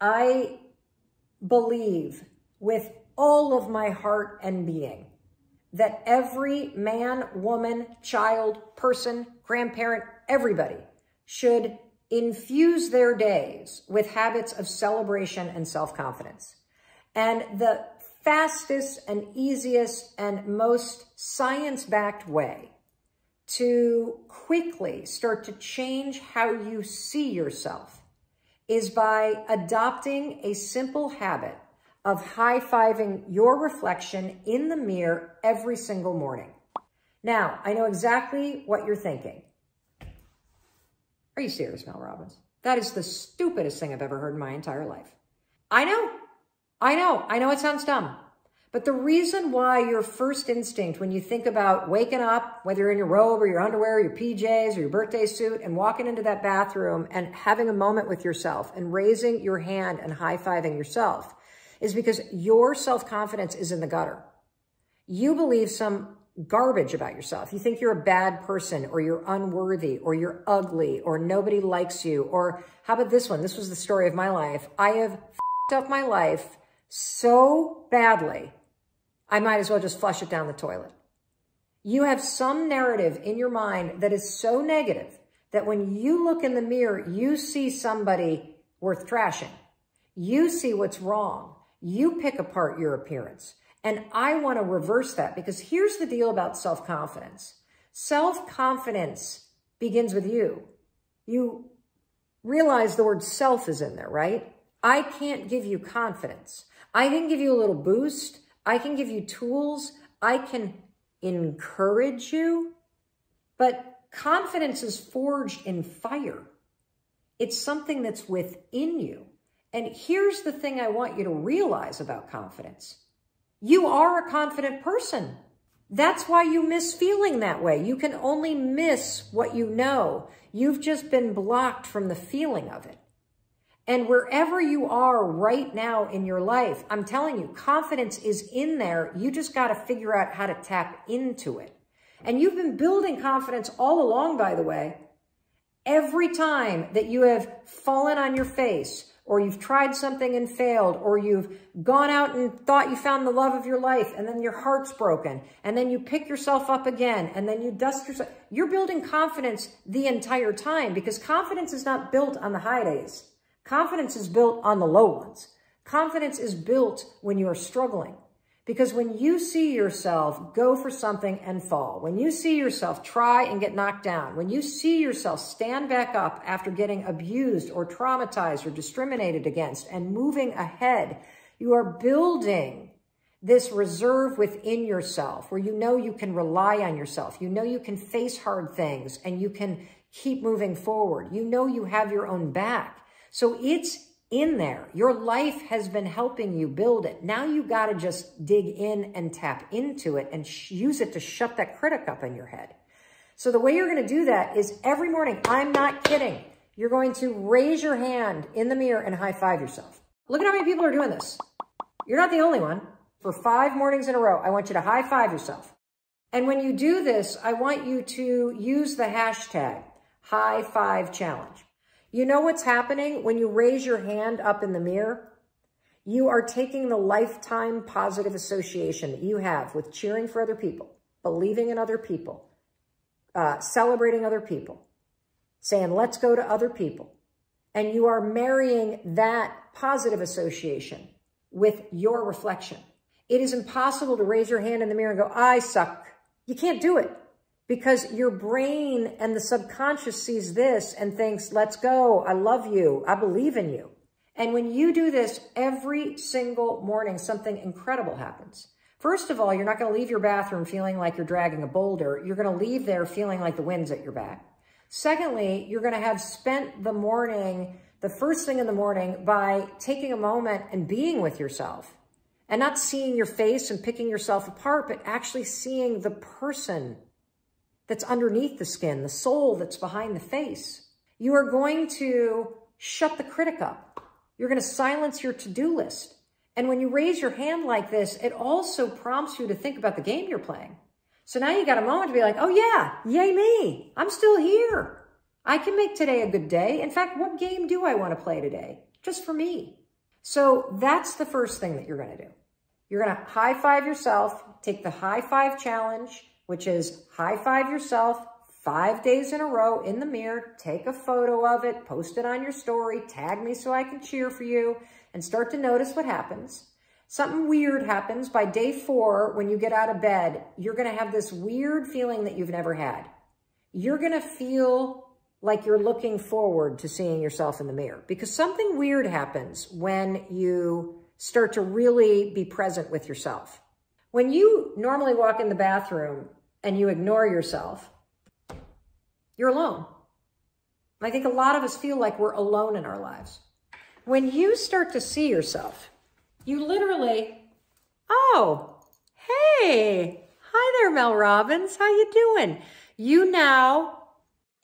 I believe with all of my heart and being that every man, woman, child, person, grandparent, everybody should infuse their days with habits of celebration and self-confidence. And the fastest and easiest and most science-backed way to quickly start to change how you see yourself is by adopting a simple habit of high-fiving your reflection in the mirror every single morning. Now, I know exactly what you're thinking. Are you serious, Mel Robbins? That is the stupidest thing I've ever heard in my entire life. I know it sounds dumb, but the reason why your first instinct when you think about waking up, whether you're in your robe or your underwear or your PJs or your birthday suit and walking into that bathroom and having a moment with yourself and raising your hand and high-fiving yourself is because your self-confidence is in the gutter. You believe some garbage about yourself. You think you're a bad person or you're unworthy or you're ugly or nobody likes you or how about this one? This was the story of my life. I have f***ed up my life so badly, I might as well just flush it down the toilet. You have some narrative in your mind that is so negative that when you look in the mirror, you see somebody worth trashing. You see what's wrong. You pick apart your appearance. And I want to reverse that because here's the deal about self-confidence. Self-confidence begins with you. You realize the word self is in there, right? I can't give you confidence. I can give you a little boost. I can give you tools. I can encourage you. But confidence is forged in fire. It's something that's within you. And here's the thing I want you to realize about confidence. You are a confident person. That's why you miss feeling that way. You can only miss what you know. You've just been blocked from the feeling of it. And wherever you are right now in your life, I'm telling you, confidence is in there. You just got to figure out how to tap into it. And you've been building confidence all along, by the way. Every time that you have fallen on your face or you've tried something and failed or you've gone out and thought you found the love of your life and then your heart's broken and then you pick yourself up again and then you dust yourself. You're building confidence the entire time because confidence is not built on the high days. Confidence is built on the low ones. Confidence is built when you are struggling. Because when you see yourself go for something and fall, when you see yourself try and get knocked down, when you see yourself stand back up after getting abused or traumatized or discriminated against and moving ahead, you are building this reserve within yourself where you know you can rely on yourself. You know you can face hard things and you can keep moving forward. You know you have your own back. So it's in there. Your life has been helping you build it. Now you got to just dig in and tap into it and use it to shut that critic up in your head. So the way you're going to do that is every morning, I'm not kidding, you're going to raise your hand in the mirror and high five yourself. Look at how many people are doing this. You're not the only one. For 5 mornings in a row, I want you to high five yourself. And when you do this, I want you to use the hashtag #HighFiveChallenge. You know what's happening when you raise your hand up in the mirror? You are taking the lifetime positive association that you have with cheering for other people, believing in other people, celebrating other people, saying, let's go to other people. And you are marrying that positive association with your reflection. It is impossible to raise your hand in the mirror and go, I suck. You can't do it. Because your brain and the subconscious sees this and thinks, let's go, I love you, I believe in you. And when you do this every single morning, something incredible happens. First of all, you're not going to leave your bathroom feeling like you're dragging a boulder. You're going to leave there feeling like the wind's at your back. Secondly, you're going to have spent the morning, the first thing in the morning, by taking a moment and being with yourself. And not seeing your face and picking yourself apart, but actually seeing the person that's underneath the skin, the soul that's behind the face. You are going to shut the critic up. You're going to silence your to-do list. And when you raise your hand like this, it also prompts you to think about the game you're playing. So now you got a moment to be like, oh yeah, yay me. I'm still here. I can make today a good day. In fact, what game do I want to play today? Just for me. So that's the first thing that you're going to do. You're going to high five yourself, take the high five challenge, which is high five yourself 5 days in a row in the mirror, take a photo of it, post it on your story, tag me so I can cheer for you, and start to notice what happens. Something weird happens by day 4 when you get out of bed. You're going to have this weird feeling that you've never had. You're going to feel like you're looking forward to seeing yourself in the mirror, because something weird happens when you start to really be present with yourself. When you normally walk in the bathroom and you ignore yourself, you're alone. And I think a lot of us feel like we're alone in our lives. When you start to see yourself, you literally, oh, hey, hi there, Mel Robbins, how you doing? You now,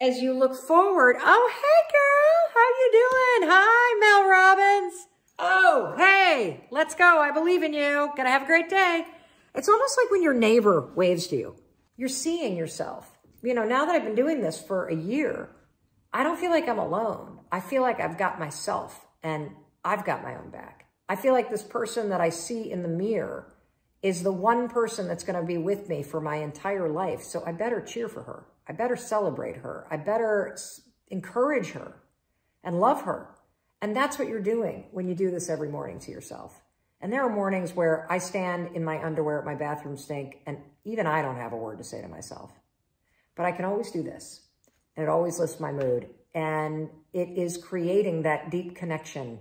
as you look forward, oh, hey, girl, how you doing? Hi, Mel Robbins. Oh, hey, let's go. I believe in you. Gonna have a great day. It's almost like when your neighbor waves to you. You're seeing yourself. You know, now that I've been doing this for a year, I don't feel like I'm alone. I feel like I've got myself and I've got my own back. I feel like this person that I see in the mirror is the one person that's going to be with me for my entire life. So I better cheer for her. I better celebrate her. I better encourage her and love her. And that's what you're doing when you do this every morning to yourself. And there are mornings where I stand in my underwear at my bathroom sink, and even I don't have a word to say to myself. But I can always do this, and it always lifts my mood. And it is creating that deep connection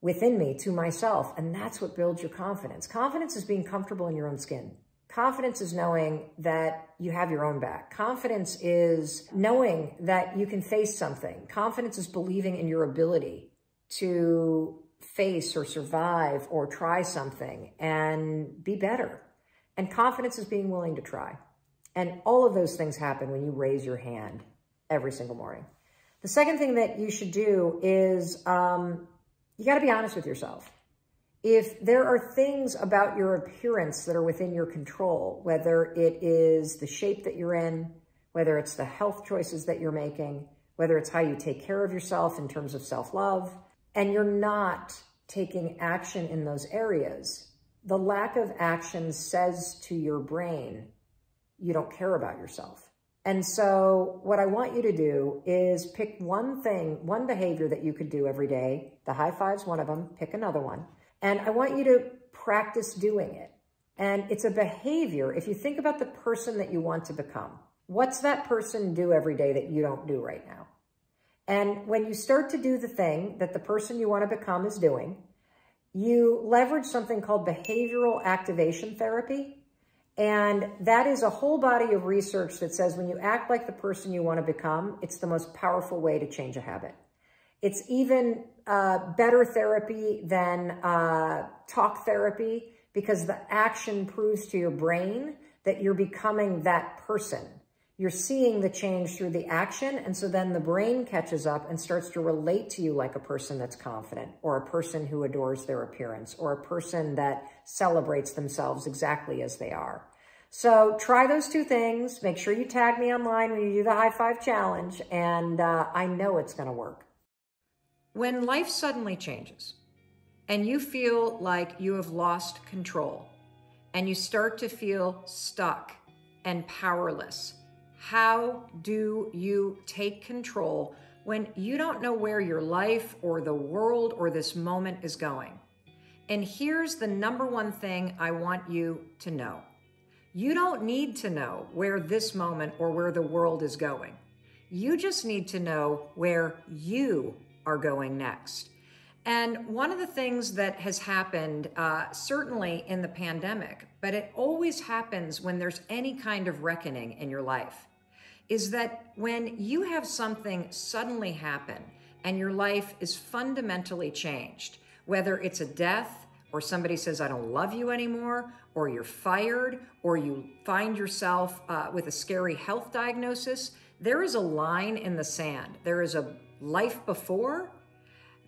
within me to myself, and that's what builds your confidence. Confidence is being comfortable in your own skin. Confidence is knowing that you have your own back. Confidence is knowing that you can face something. Confidence is believing in your ability to face or survive or try something and be better. And confidence is being willing to try. And all of those things happen when you raise your hand every single morning. The second thing that you should do is you got to be honest with yourself. If there are things about your appearance that are within your control, whether it is the shape that you're in, whether it's the health choices that you're making, whether it's how you take care of yourself in terms of self-love, and you're not taking action in those areas, the lack of action says to your brain, you don't care about yourself. And so what I want you to do is pick one thing, one behavior that you could do every day. The high five's one of them, pick another one. And I want you to practice doing it. And it's a behavior. If you think about the person that you want to become, what's that person do every day that you don't do right now? And when you start to do the thing that the person you want to become is doing, you leverage something called behavioral activation therapy. And that is a whole body of research that says when you act like the person you want to become, it's the most powerful way to change a habit. It's even better therapy than talk therapy, because the action proves to your brain that you're becoming that person. You're seeing the change through the action, and so then the brain catches up and starts to relate to you like a person that's confident, or a person who adores their appearance, or a person that celebrates themselves exactly as they are. So try those two things. Make sure you tag me online when you do the high five challenge, and I know it's going to work. When life suddenly changes and you feel like you have lost control and you start to feel stuck and powerless, how do you take control when you don't know where your life or the world or this moment is going? And here's the number one thing I want you to know. You don't need to know where this moment or where the world is going. You just need to know where you are going next. And one of the things that has happened, certainly in the pandemic, but it always happens when there's any kind of reckoning in your life, is that when you have something suddenly happen and your life is fundamentally changed, whether it's a death, or somebody says, I don't love you anymore, or you're fired, or you find yourself with a scary health diagnosis, there is a line in the sand. There is a life before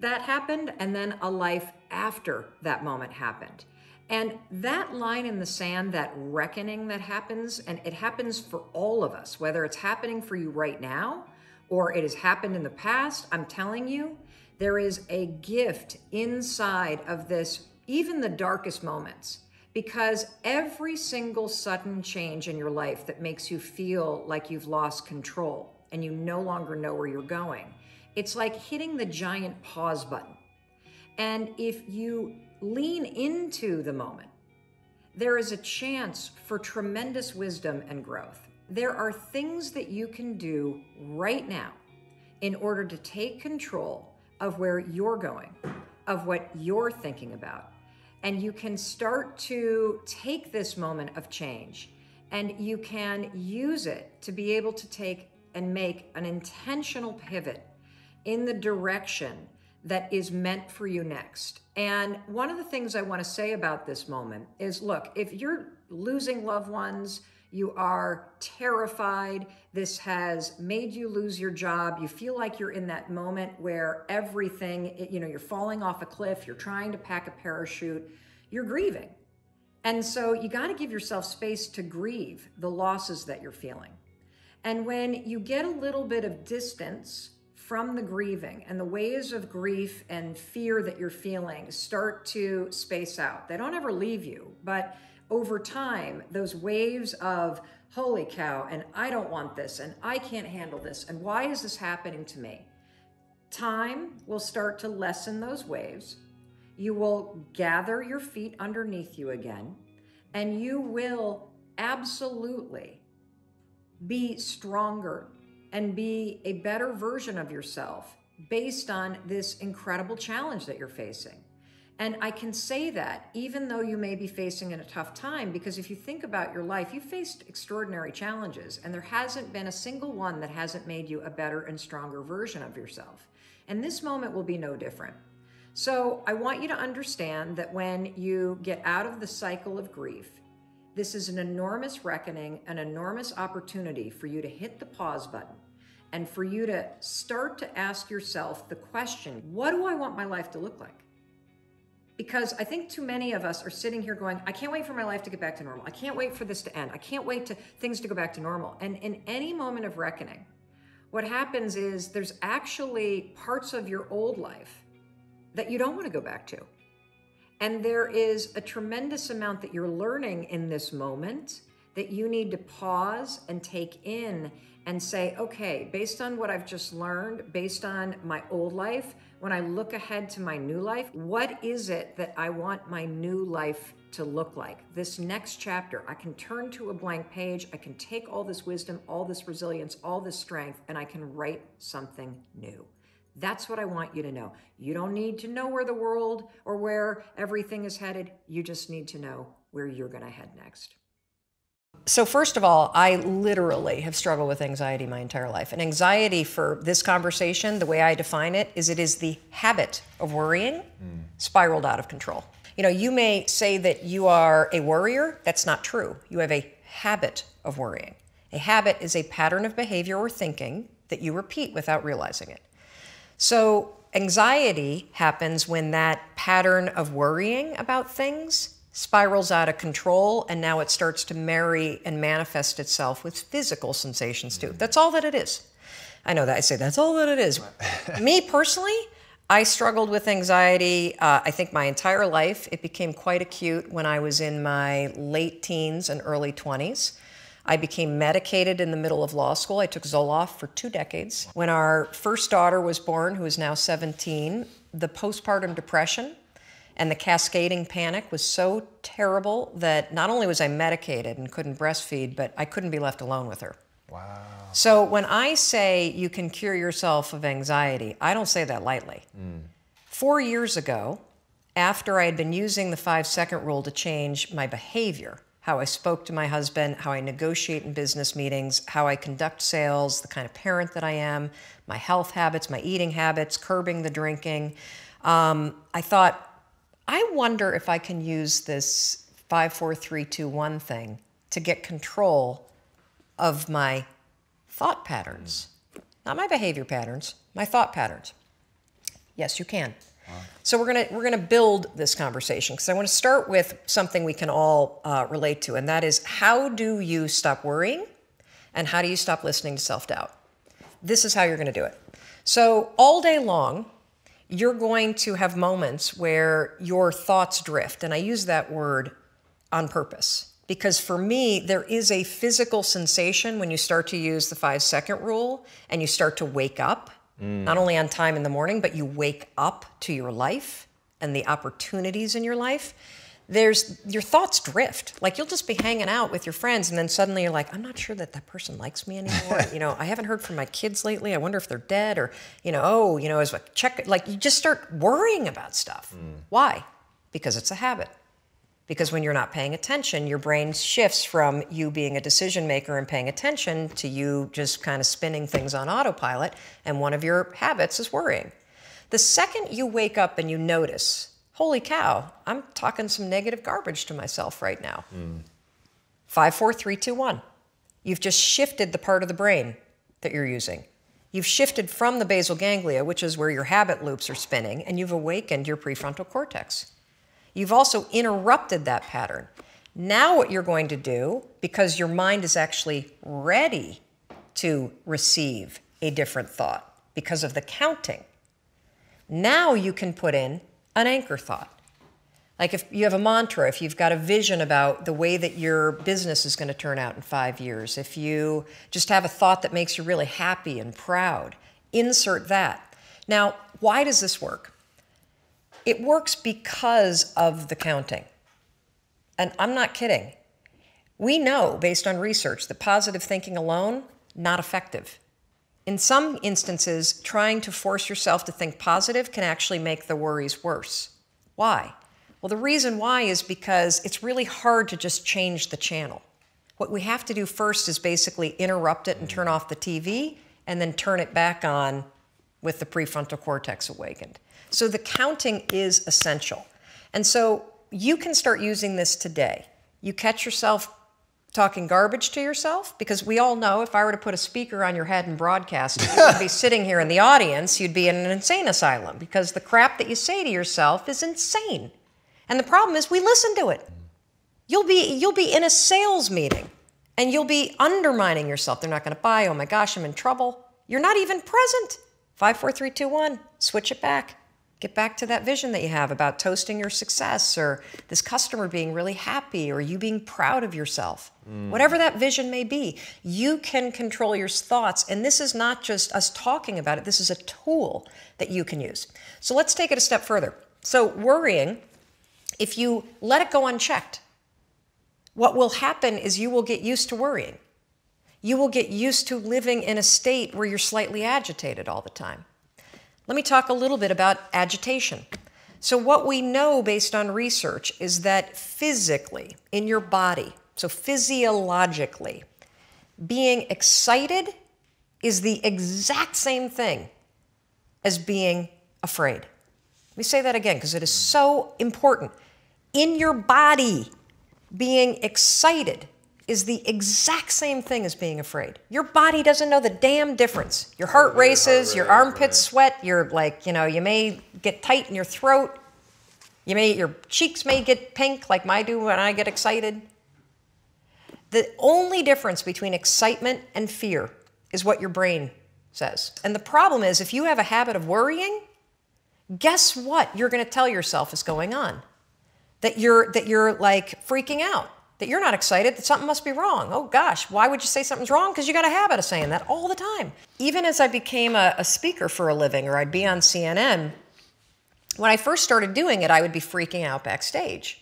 that happened, and then a life after that moment happened. And that line in the sand, that reckoning that happens, and it happens for all of us, whether it's happening for you right now, or it has happened in the past, I'm telling you, There is a gift inside of this, even the darkest moments, because every single sudden change in your life that makes you feel like you've lost control and you no longer know where you're going, it's like hitting the giant pause button. And if you lean into the moment, there is a chance for tremendous wisdom and growth. There are things that you can do right now in order to take control of where you're going, of what you're thinking about. And you can start to take this moment of change and you can use it to be able to take and make an intentional pivot in the direction that is meant for you next. And one of the things I want to say about this moment is, look, if you're losing loved ones, you are terrified, this has made you lose your job, you feel like you're in that moment where everything, you know, you're falling off a cliff, you're trying to pack a parachute, you're grieving. And so you got to give yourself space to grieve the losses that you're feeling. And when you get a little bit of distance from the grieving and the waves of grief and fear that you're feeling start to space out, they don't ever leave you, but over time, those waves of, holy cow, and I don't want this, and I can't handle this, and why is this happening to me? Time will start to lessen those waves. You will gather your feet underneath you again, and you will absolutely be stronger and be a better version of yourself based on this incredible challenge that you're facing. And I can say that even though you may be facing a tough time, because if you think about your life, you faced extraordinary challenges and there hasn't been a single one that hasn't made you a better and stronger version of yourself. And this moment will be no different. So I want you to understand that when you get out of the cycle of grief, this is an enormous reckoning, an enormous opportunity for you to hit the pause button and for you to start to ask yourself the question, what do I want my life to look like? Because I think too many of us are sitting here going, I can't wait for my life to get back to normal. I can't wait for this to end. I can't wait for things to go back to normal. And in any moment of reckoning, what happens is there's actually parts of your old life that you don't want to go back to. And there is a tremendous amount that you're learning in this moment that you need to pause and take in and say, okay, based on what I've just learned, based on my old life, when I look ahead to my new life, what is it that I want my new life to look like? This next chapter, I can turn to a blank page, I can take all this wisdom, all this resilience, all this strength, and I can write something new. That's what I want you to know. You don't need to know where the world or where everything is headed. You just need to know where you're going to head next. So first of all, I literally have struggled with anxiety my entire life. And anxiety for this conversation, the way I define it is the habit of worrying spiraled out of control. You know, you may say that you are a worrier. That's not true. You have a habit of worrying. A habit is a pattern of behavior or thinking that you repeat without realizing it. So anxiety happens when that pattern of worrying about things spirals out of control, and now it starts to marry and manifest itself with physical sensations too. That's all that it is. I know that I say that's all that it is. Me personally, I struggled with anxiety, I think my entire life. It became quite acute when I was in my late teens and early 20s. I became medicated in the middle of law school. I took Zoloft for 2 decades. When our first daughter was born, who is now 17, the postpartum depression and the cascading panic was so terrible that not only was I medicated and couldn't breastfeed, but I couldn't be left alone with her. Wow. So when I say you can cure yourself of anxiety, I don't say that lightly. 4 years ago, after I had been using the 5-second rule to change my behavior, how I spoke to my husband, how I negotiate in business meetings, how I conduct sales, the kind of parent that I am, my health habits, my eating habits, curbing the drinking, I thought, I wonder if I can use this 5-4-3-2-1 thing to get control of my thought patterns. Not my behavior patterns, my thought patterns. Yes, you can. Wow. So we're gonna build this conversation because I want to start with something we can all relate to, and that is, how do you stop worrying and how do you stop listening to self-doubt? This is how you're gonna do it. So all day long, you're going to have moments where your thoughts drift. And I use that word on purpose, because for me, there is a physical sensation when you start to use the 5 second rule and you start to wake up, not only on time in the morning, but you wake up to your life and the opportunities in your life. There's, your thoughts drift. Like, you'll just be hanging out with your friends and then suddenly you're like, I'm not sure that that person likes me anymore. You know, I haven't heard from my kids lately. I wonder if they're dead, or, you know, oh, you know, as a check, like, you just start worrying about stuff. Why? Because it's a habit. Because when you're not paying attention, your brain shifts from you being a decision maker and paying attention to you just kind of spinning things on autopilot. And one of your habits is worrying. The second you wake up and you notice, holy cow, I'm talking some negative garbage to myself right now. 5, 4, 3, 2, 1. You've just shifted the part of the brain that you're using. You've shifted from the basal ganglia, which is where your habit loops are spinning, and you've awakened your prefrontal cortex. You've also interrupted that pattern. Now what you're going to do, because your mind is actually ready to receive a different thought because of the counting, now you can put in an anchor thought. Like, if you have a mantra, if you've got a vision about the way that your business is going to turn out in 5 years, if you just have a thought that makes you really happy and proud, insert that. Now, why does this work? It works because of the counting. And I'm not kidding. We know, based on research, that positive thinking alone, not effective. In some instances, trying to force yourself to think positive can actually make the worries worse. Why? Well, the reason why is because it's really hard to just change the channel. What we have to do first is basically interrupt it and turn off the TV, and then turn it back on with the prefrontal cortex awakened. So the counting is essential. And so you can start using this today. You catch yourself talking garbage to yourself, because we all know if I were to put a speaker on your head and broadcast it, you would be sitting here in the audience, you'd be in an insane asylum, because the crap that you say to yourself is insane. And the problem is we listen to it. You'll be in a sales meeting and you'll be undermining yourself. They're not gonna buy, oh my gosh, I'm in trouble. You're not even present. 5, 4, 3, 2, 1, switch it back. Get back to that vision that you have about toasting your success, or this customer being really happy, or you being proud of yourself. Whatever that vision may be, you can control your thoughts. And this is not just us talking about it. This is a tool that you can use. So let's take it a step further. So worrying, if you let it go unchecked, what will happen is you will get used to worrying. You will get used to living in a state where you're slightly agitated all the time. Let me talk a little bit about agitation. So what we know based on research is that physically, in your body, so physiologically, being excited is the exact same thing as being afraid. Let me say that again, because it is so important. In your body, being excited is the exact same thing as being afraid. Your body doesn't know the damn difference. Your heart races, your armpits sweat, you're like, you know, you may get tight in your throat, your cheeks may get pink like mine do when I get excited. The only difference between excitement and fear is what your brain says. And the problem is, if you have a habit of worrying, guess what you're gonna tell yourself is going on? That you're like freaking out. That you're not excited, that something must be wrong. Oh gosh, why would you say something's wrong? Because you got a habit of saying that all the time. Even as I became a speaker for a living, or I'd be on CNN, when I first started doing it, I would be freaking out backstage.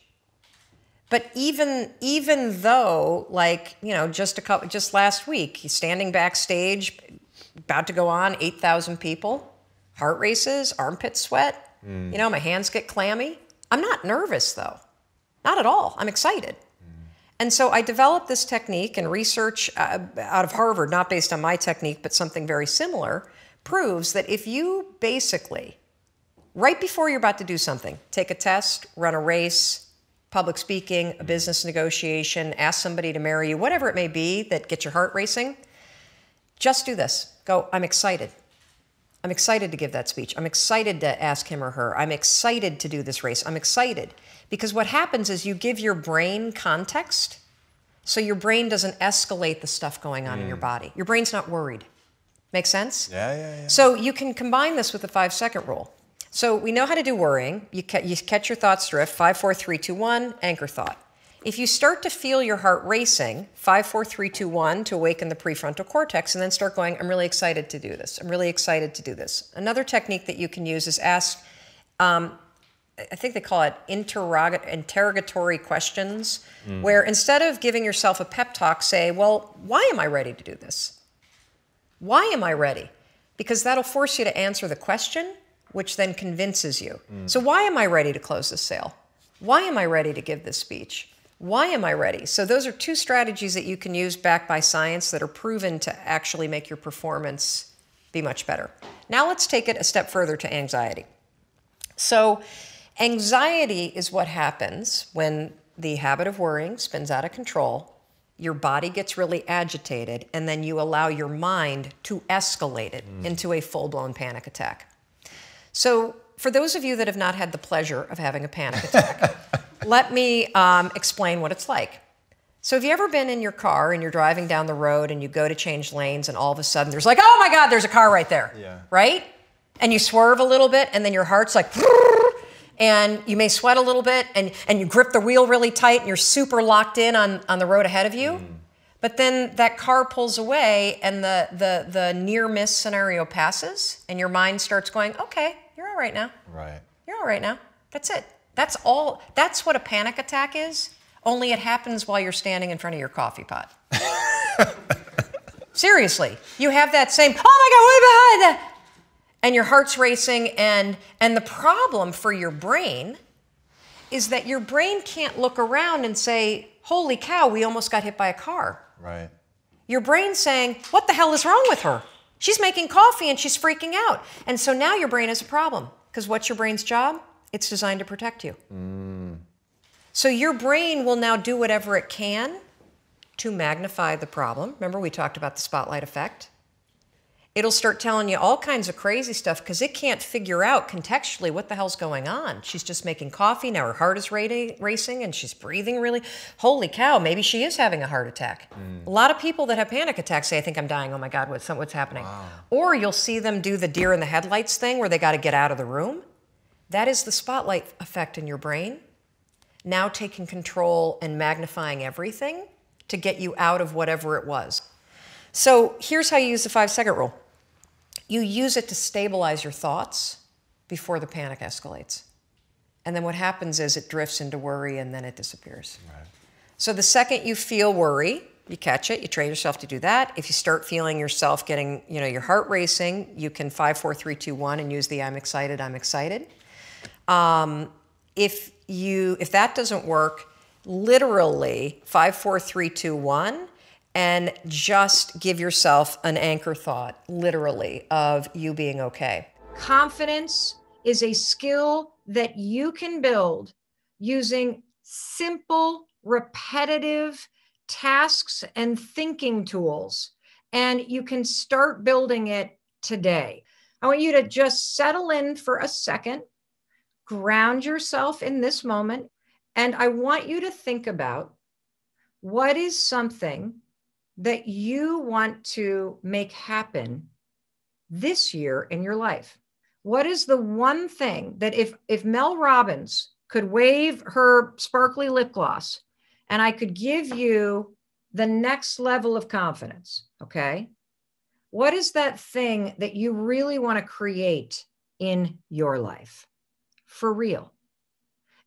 But even though, like, you know, just last week, standing backstage, about to go on, 8,000 people, heart races, armpit sweat, you know, my hands get clammy. I'm not nervous though, not at all, I'm excited. And so I developed this technique, and research out of Harvard, not based on my technique, but something very similar, proves that if you basically, right before you're about to do something, take a test, run a race, public speaking, a business negotiation, ask somebody to marry you, whatever it may be that gets your heart racing, just do this. Go, I'm excited. I'm excited to give that speech. I'm excited to ask him or her. I'm excited to do this race. I'm excited. Because what happens is you give your brain context, so your brain doesn't escalate the stuff going on in your body. Your brain's not worried. Make sense? Yeah, yeah, yeah. So you can combine this with the 5 second rule. So we know how to do worrying. You catch your thoughts drift, 5, 4, 3, 2, 1, anchor thought. If you start to feel your heart racing, 5, 4, 3, 2, 1 to awaken the prefrontal cortex, and then start going, I'm really excited to do this. I'm really excited to do this. Another technique that you can use is ask, I think they call it interrogatory questions, where instead of giving yourself a pep talk, say, well, why am I ready to do this? Why am I ready? Because that'll force you to answer the question, which then convinces you. So why am I ready to close this sale? Why am I ready to give this speech? Why am I ready? So those are two strategies that you can use backed by science that are proven to actually make your performance be much better. Now let's take it a step further to anxiety. So anxiety is what happens when the habit of worrying spins out of control, your body gets really agitated, and then you allow your mind to escalate it into a full-blown panic attack. So for those of you that have not had the pleasure of having a panic attack, let me explain what it's like. So have you ever been in your car and you're driving down the road and you go to change lanes and all of a sudden there's like, oh my God, there's a car right there, right? And you swerve a little bit and then your heart's like, and you may sweat a little bit and you grip the wheel really tight and you're super locked in on the road ahead of you. But then that car pulls away and the near miss scenario passes and your mind starts going, okay, you're all right now. Right. You're all right now. That's it. That's all. That's what a panic attack is, only it happens while you're standing in front of your coffee pot. Seriously, you have that same, oh my God, way behind that. And your heart's racing, and the problem for your brain is that your brain can't look around and say, holy cow, we almost got hit by a car. Right. Your brain's saying, what the hell is wrong with her? She's making coffee and she's freaking out. And so now your brain has a problem, because what's your brain's job? It's designed to protect you. So your brain will now do whatever it can to magnify the problem. Remember we talked about the spotlight effect? It'll start telling you all kinds of crazy stuff because it can't figure out contextually what the hell's going on. She's just making coffee, now her heart is racing and she's breathing really. Holy cow, maybe she is having a heart attack. A lot of people that have panic attacks say, I think I'm dying, oh my God, what's happening? Wow. Or you'll see them do the deer in the headlights thing where they gotta get out of the room. That is the spotlight effect in your brain, now taking control and magnifying everything to get you out of whatever it was. So here's how you use the 5-second rule. You use it to stabilize your thoughts before the panic escalates. And then what happens is it drifts into worry and then it disappears. Right. So the second you feel worry, you catch it, you train yourself to do that. If you start feeling yourself getting, you know, your heart racing, you can 5, 4, 3, 2, 1 and use the I'm excited. If that doesn't work, literally 5, 4, 3, 2, 1, and just give yourself an anchor thought, literally, of you being okay. Confidence is a skill that you can build using simple, repetitive tasks and thinking tools, and you can start building it today. I want you to just settle in for a second, ground yourself in this moment, and I want you to think about what is something that you want to make happen this year in your life. What is the one thing that if Mel Robbins could wave her sparkly lip gloss and I could give you the next level of confidence, okay? What is that thing that you really want to create in your life? For real.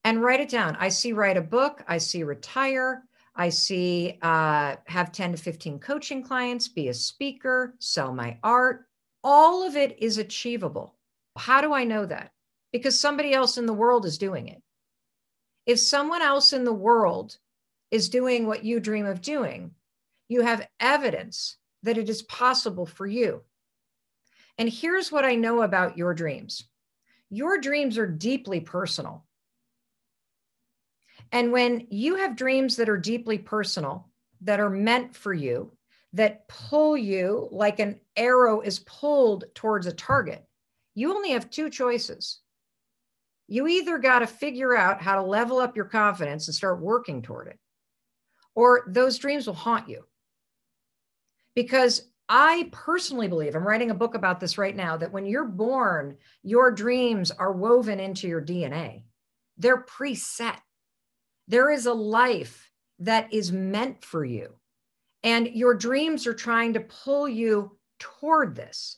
And write it down. I see write a book, I see retire, I see have 10 to 15 coaching clients, be a speaker, sell my art. All of it is achievable. How do I know that? Because somebody else in the world is doing it. If someone else in the world is doing what you dream of doing, you have evidence that it is possible for you. And here's what I know about your dreams. Your dreams are deeply personal. And when you have dreams that are deeply personal, that are meant for you, that pull you like an arrow is pulled towards a target, you only have two choices. You either got to figure out how to level up your confidence and start working toward it, or those dreams will haunt you. Because I personally believe, I'm writing a book about this right now, that when you're born, your dreams are woven into your DNA. They're preset. There is a life that is meant for you. And your dreams are trying to pull you toward this.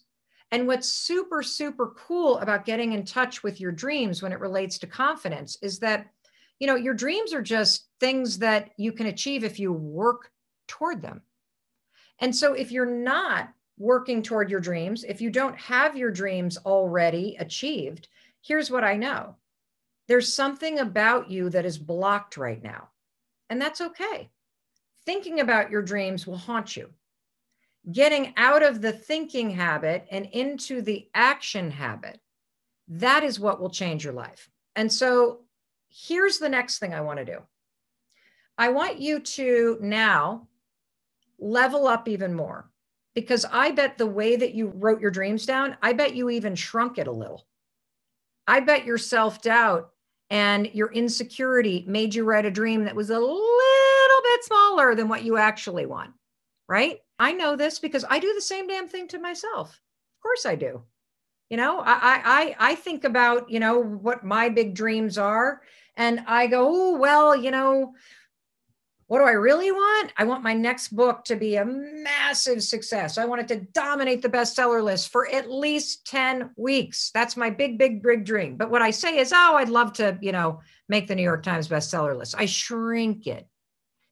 And what's super, super cool about getting in touch with your dreams when it relates to confidence is that, you know, your dreams are just things that you can achieve if you work toward them. And so if you're not working toward your dreams, if you don't have your dreams already achieved, here's what I know. There's something about you that is blocked right now, and that's okay. Thinking about your dreams will haunt you. Getting out of the thinking habit and into the action habit, that is what will change your life. And so here's the next thing I want to do. I want you to now level up even more, because I bet the way that you wrote your dreams down, I bet you even shrunk it a little. I bet your self-doubt and your insecurity made you write a dream that was a little bit smaller than what you actually want, right? I know this because I do the same damn thing to myself. Of course I do. You know, I think about, you know, what my big dreams are, and I go, oh, well, you know, what do I really want? I want my next book to be a massive success. I want it to dominate the bestseller list for at least 10 weeks. That's my big, big, big dream. But what I say is, oh, I'd love to, you know, make the New York Times bestseller list. I shrink it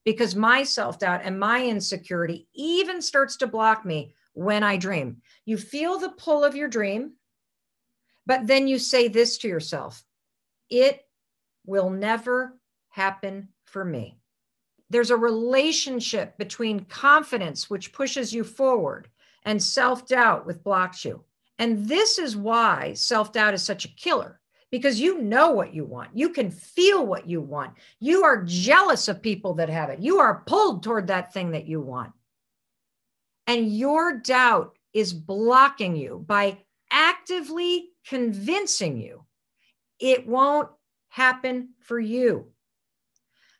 because my self-doubt and my insecurity even starts to block me when I dream. You feel the pull of your dream, but then you say this to yourself: it will never happen for me. There's a relationship between confidence, which pushes you forward, and self-doubt, which blocks you. And this is why self-doubt is such a killer, because you know what you want. You can feel what you want. You are jealous of people that have it. You are pulled toward that thing that you want. And your doubt is blocking you by actively convincing you it won't happen for you.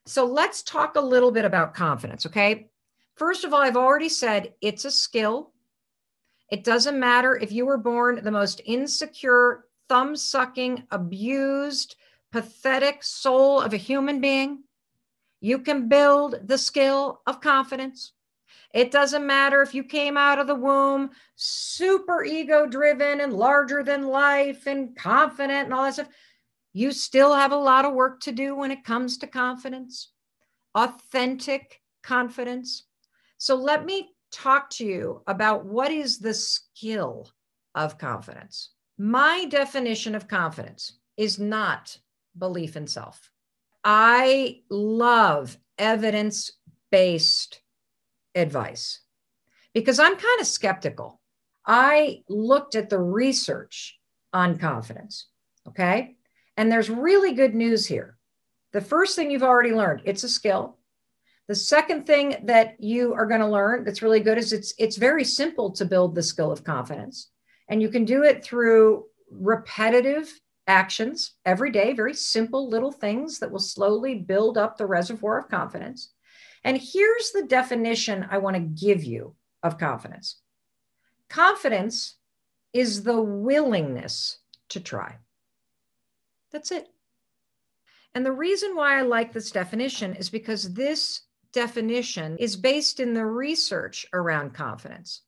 So let's talk a little bit about confidence, okay? First of all, I've already said it's a skill. It doesn't matter if you were born the most insecure, thumb-sucking, abused, pathetic soul of a human being. You can build the skill of confidence. It doesn't matter if you came out of the womb super ego-driven and larger than life and confident and all that stuff. You still have a lot of work to do when it comes to confidence, authentic confidence. So let me talk to you about what is the skill of confidence. My definition of confidence is not belief in self. I love evidence-based advice because I'm kind of skeptical. I looked at the research on confidence, okay? And there's really good news here. The first thing you've already learned, it's a skill. The second thing that you are going to learn that's really good is it's very simple to build the skill of confidence. And you can do it through repetitive actions every day, very simple little things that will slowly build up the reservoir of confidence. And here's the definition I want to give you of confidence. Confidence is the willingness to try. That's it. And the reason why I like this definition is because this definition is based in the research around confidence.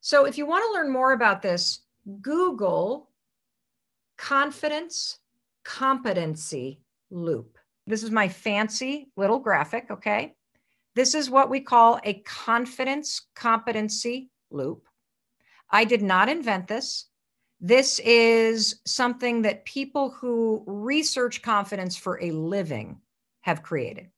So if you want to learn more about this, Google confidence competency loop. This is my fancy little graphic, okay? This is what we call a confidence competency loop. I did not invent this. This is something that people who research confidence for a living have created.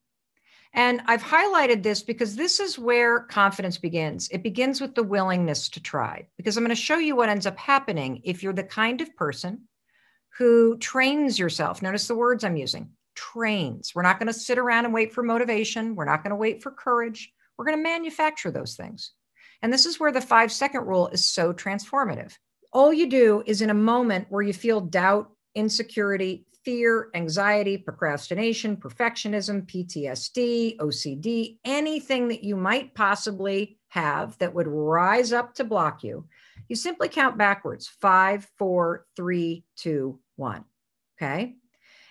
And I've highlighted this because this is where confidence begins. It begins with the willingness to try, because I'm going to show you what ends up happening if you're the kind of person who trains yourself. Notice the words I'm using, trains. We're not going to sit around and wait for motivation. We're not going to wait for courage. We're going to manufacture those things. And this is where the 5-second rule is so transformative. All you do is in a moment where you feel doubt, insecurity, fear, anxiety, procrastination, perfectionism, PTSD, OCD, anything that you might possibly have that would rise up to block you, you simply count backwards, 5, 4, 3, 2, 1. Okay.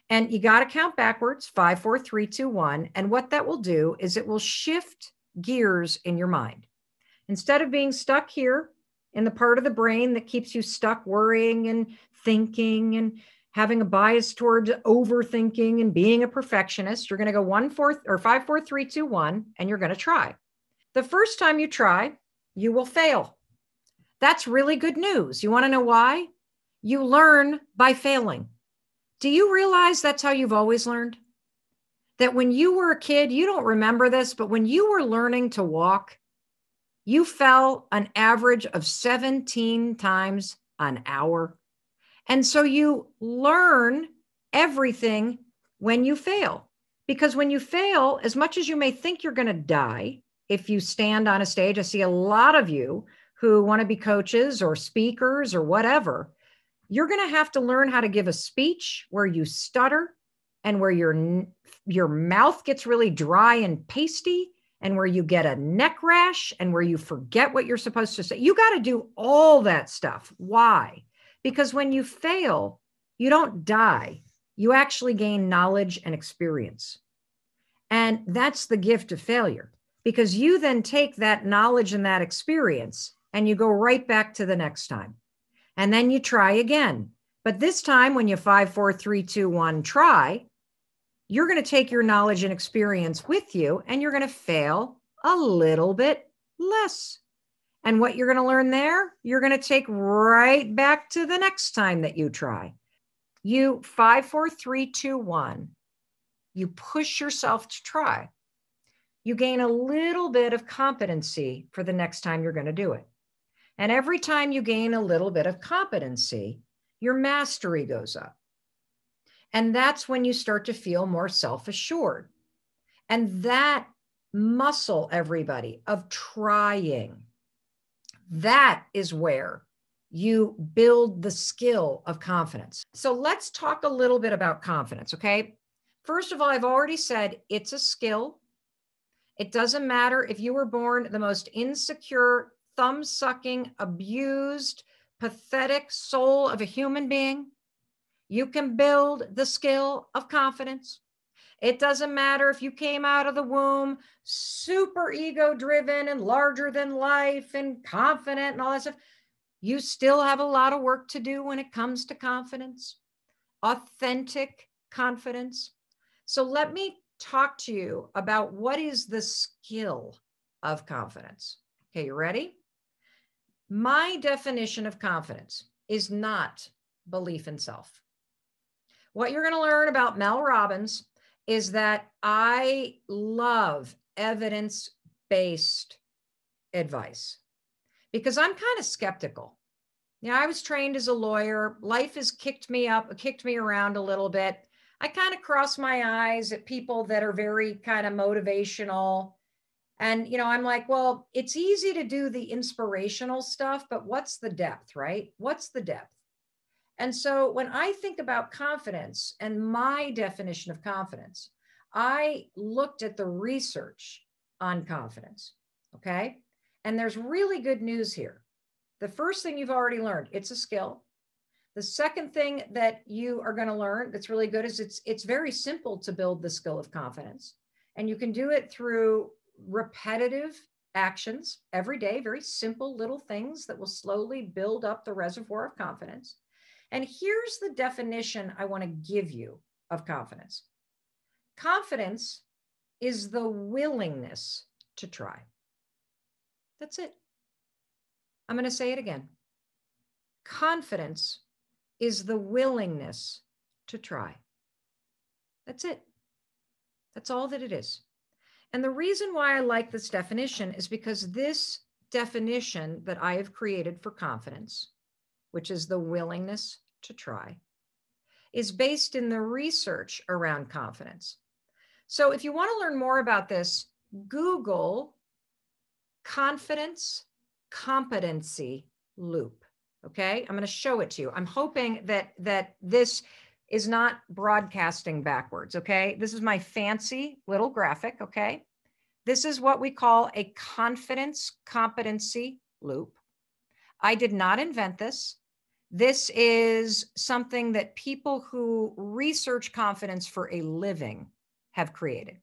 And you got to count backwards, 5, 4, 3, 2, 1. And what that will do is it will shift gears in your mind. Instead of being stuck here in the part of the brain that keeps you stuck worrying and thinking and having a bias towards overthinking and being a perfectionist, you're going to go 5, 4, 3, 2, 1, and you're going to try. The first time you try, you will fail. That's really good news. You want to know why? You learn by failing. Do you realize that's how you've always learned? That when you were a kid, you don't remember this, but when you were learning to walk, you fell an average of 17 times an hour. And so you learn everything when you fail, because when you fail, as much as you may think you're going to die, if you stand on a stage, I see a lot of you who want to be coaches or speakers or whatever, you're going to have to learn how to give a speech where you stutter and where your mouth gets really dry and pasty and where you get a neck rash and where you forget what you're supposed to say. You got to do all that stuff. Why? Because when you fail, you don't die. You actually gain knowledge and experience. And that's the gift of failure, because you then take that knowledge and that experience and you go right back to the next time. And then you try again. But this time when you 5, 4, 3, 2, 1, try, you're going to take your knowledge and experience with you, and you're going to fail a little bit less. And what you're going to learn there, you're going to take right back to the next time that you try. You 5, 4, 3, 2, 1, you push yourself to try. You gain a little bit of competency for the next time you're going to do it. And every time you gain a little bit of competency, your mastery goes up. And that's when you start to feel more self-assured. And that muscle, everybody, of trying, that is where you build the skill of confidence. So let's talk a little bit about confidence, okay? First of all, I've already said it's a skill. It doesn't matter if you were born the most insecure, thumb-sucking, abused, pathetic soul of a human being. You can build the skill of confidence. It doesn't matter if you came out of the womb super ego-driven and larger than life and confident and all that stuff. You still have a lot of work to do when it comes to confidence, authentic confidence. So let me talk to you about what is the skill of confidence. Okay, you ready? My definition of confidence is not belief in self. What you're going to learn about Mel Robbins is that I love evidence-based advice because I'm kind of skeptical. You know, I was trained as a lawyer. Life has kicked me around a little bit. I kind of cross my eyes at people that are very kind of motivational. And, you know, I'm like, well, it's easy to do the inspirational stuff, but what's the depth, right? What's the depth? And so when I think about confidence and my definition of confidence, I looked at the research on confidence, okay? And there's really good news here. The first thing you've already learned, it's a skill. The second thing that you are going to learn that's really good is it's very simple to build the skill of confidence. And you can do it through repetitive actions every day, very simple little things that will slowly build up the reservoir of confidence. And here's the definition I want to give you of confidence. Confidence is the willingness to try. That's it. I'm going to say it again. Confidence is the willingness to try. That's it. That's all that it is. And the reason why I like this definition is because this definition that I have created for confidence, which is the willingness to try, is based in the research around confidence. So if you want to learn more about this, Google confidence competency loop, okay? I'm going to show it to you. I'm hoping that this is not broadcasting backwards, okay? This is my fancy little graphic, okay? This is what we call a confidence competency loop. I did not invent this. This is something that people who research confidence for a living have created.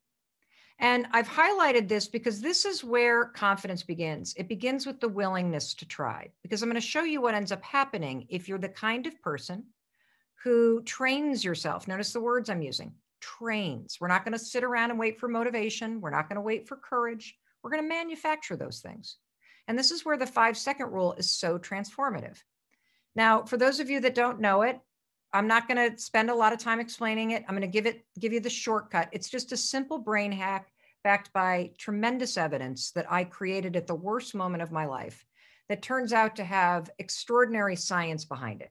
And I've highlighted this because this is where confidence begins. It begins with the willingness to try, because I'm going to show you what ends up happening if you're the kind of person who trains yourself. Notice the words I'm using, trains. We're not going to sit around and wait for motivation. We're not going to wait for courage. We're going to manufacture those things. And this is where the 5-second rule is so transformative. Now, for those of you that don't know it, I'm not going to spend a lot of time explaining it. I'm going to give you the shortcut. It's just a simple brain hack backed by tremendous evidence that I created at the worst moment of my life that turns out to have extraordinary science behind it.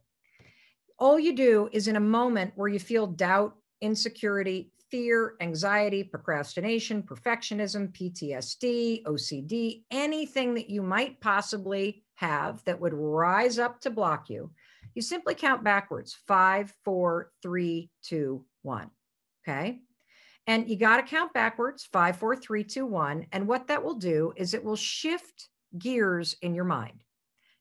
All you do is, in a moment where you feel doubt, insecurity, fear, anxiety, procrastination, perfectionism, PTSD, OCD, anything that you might possibly have that would rise up to block you, you simply count backwards, 5, 4, 3, 2, 1, okay? And you gotta count backwards, 5, 4, 3, 2, 1. And what that will do is it will shift gears in your mind.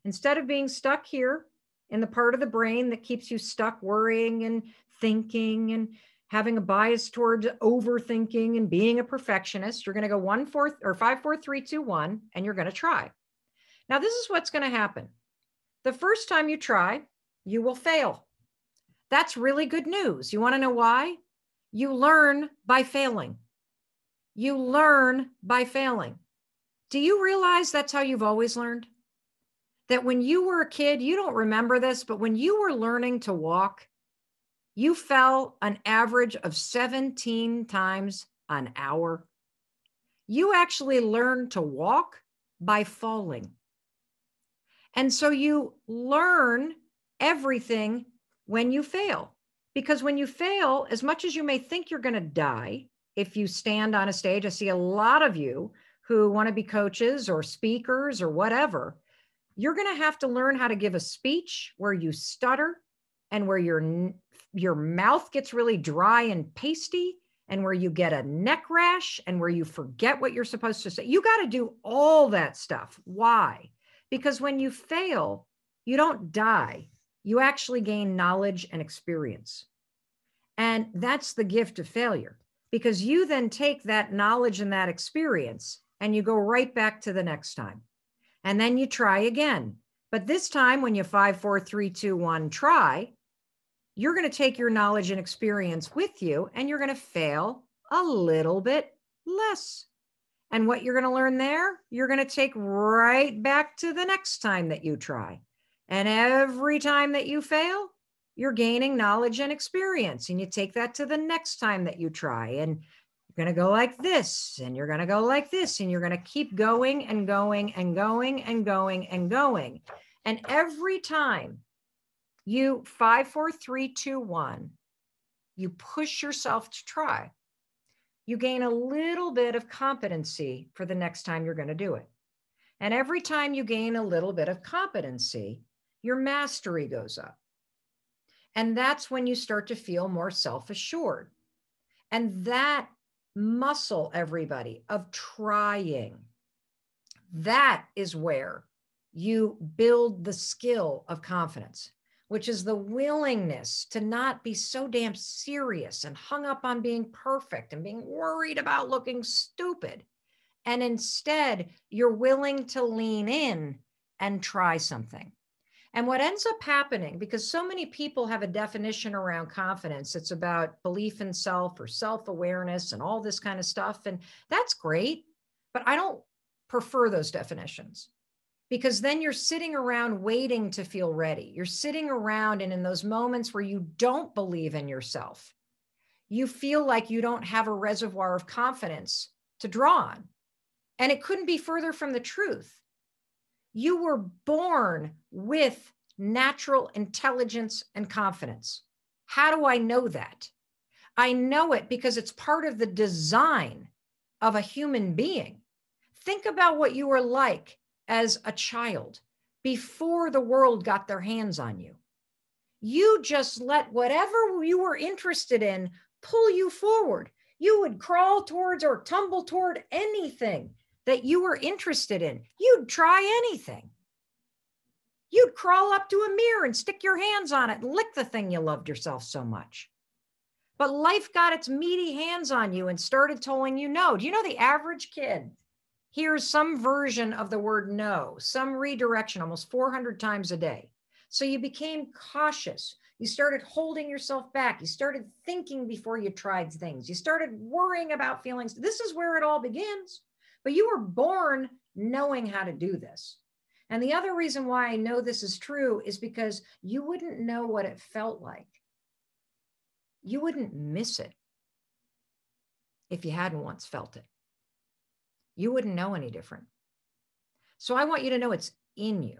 Instead of being stuck here in the part of the brain that keeps you stuck worrying and thinking and having a bias towards overthinking and being a perfectionist, you're gonna go 5, 4, 3, 2, 1, and you're gonna try. Now, this is what's gonna happen. The first time you try, you will fail. That's really good news. You want to know why? You learn by failing. You learn by failing. Do you realize that's how you've always learned? That when you were a kid, you don't remember this, but when you were learning to walk, you fell an average of 17 times an hour. You actually learned to walk by falling. And so you learn everything when you fail, because when you fail, as much as you may think you're going to die if you stand on a stage, I see a lot of you who want to be coaches or speakers or whatever, you're going to have to learn how to give a speech where you stutter and where your mouth gets really dry and pasty and where you get a neck rash and where you forget what you're supposed to say. You got to do all that stuff. Why? Because when you fail, you don't die. You actually gain knowledge and experience. And that's the gift of failure, because you then take that knowledge and that experience and you go right back to the next time. And then you try again. But this time when you 5, 4, 3, 2, 1, try, you're gonna take your knowledge and experience with you and you're gonna fail a little bit less. And what you're going to learn there, you're going to take right back to the next time that you try. And every time that you fail, you're gaining knowledge and experience. And you take that to the next time that you try. And you're going to go like this, and you're going to go like this, and you're going to keep going and going and going and going and going. And every time you 5, 4, 3, 2, 1, you push yourself to try. You gain a little bit of competency for the next time you're going to do it. And every time you gain a little bit of competency, your mastery goes up. And that's when you start to feel more self-assured. And that muscle, everybody, of trying, that is where you build the skill of confidence, which is the willingness to not be so damn serious and hung up on being perfect and being worried about looking stupid. And instead, you're willing to lean in and try something. And what ends up happening, because so many people have a definition around confidence, it's about belief in self or self-awareness and all this kind of stuff. And that's great, but I don't prefer those definitions. Because then you're sitting around waiting to feel ready. You're sitting around, and in those moments where you don't believe in yourself, you feel like you don't have a reservoir of confidence to draw on. And it couldn't be further from the truth. You were born with natural intelligence and confidence. How do I know that? I know it because it's part of the design of a human being. Think about what you were like as a child, before the world got their hands on you. You just let whatever you were interested in pull you forward. you would crawl towards or tumble toward anything that you were interested in. You'd try anything. You'd crawl up to a mirror and stick your hands on it and lick the thing you loved yourself so much. But life got its meaty hands on you and started telling you no. Do you know the average kid hears some version of the word no, some redirection almost 400 times a day? So you became cautious. You started holding yourself back. You started thinking before you tried things. You started worrying about feelings. This is where it all begins. But you were born knowing how to do this. And the other reason why I know this is true is because you wouldn't know what it felt like. You wouldn't miss it if you hadn't once felt it. You wouldn't know any different. So I want you to know it's in you.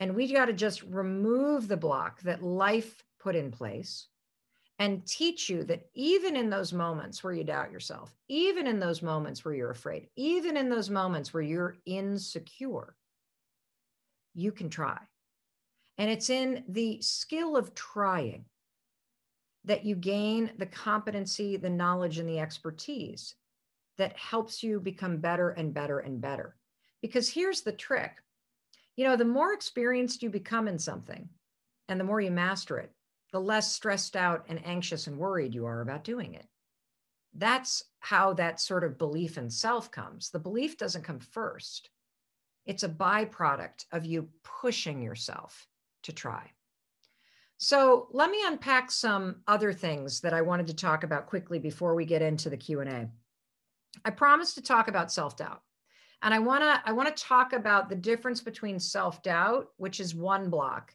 And we got to just remove the block that life put in place and teach you that even in those moments where you doubt yourself, even in those moments where you're afraid, even in those moments where you're insecure, you can try. And it's in the skill of trying that you gain the competency, the knowledge, and the expertise that helps you become better and better and better. Because here's the trick. You know, the more experienced you become in something and the more you master it, the less stressed out and anxious and worried you are about doing it. That's how that sort of belief in self comes. The belief doesn't come first. It's a byproduct of you pushing yourself to try. So let me unpack some other things that I wanted to talk about quickly before we get into the Q&A. I promised to talk about self-doubt. And I want to talk about the difference between self-doubt, which is one block,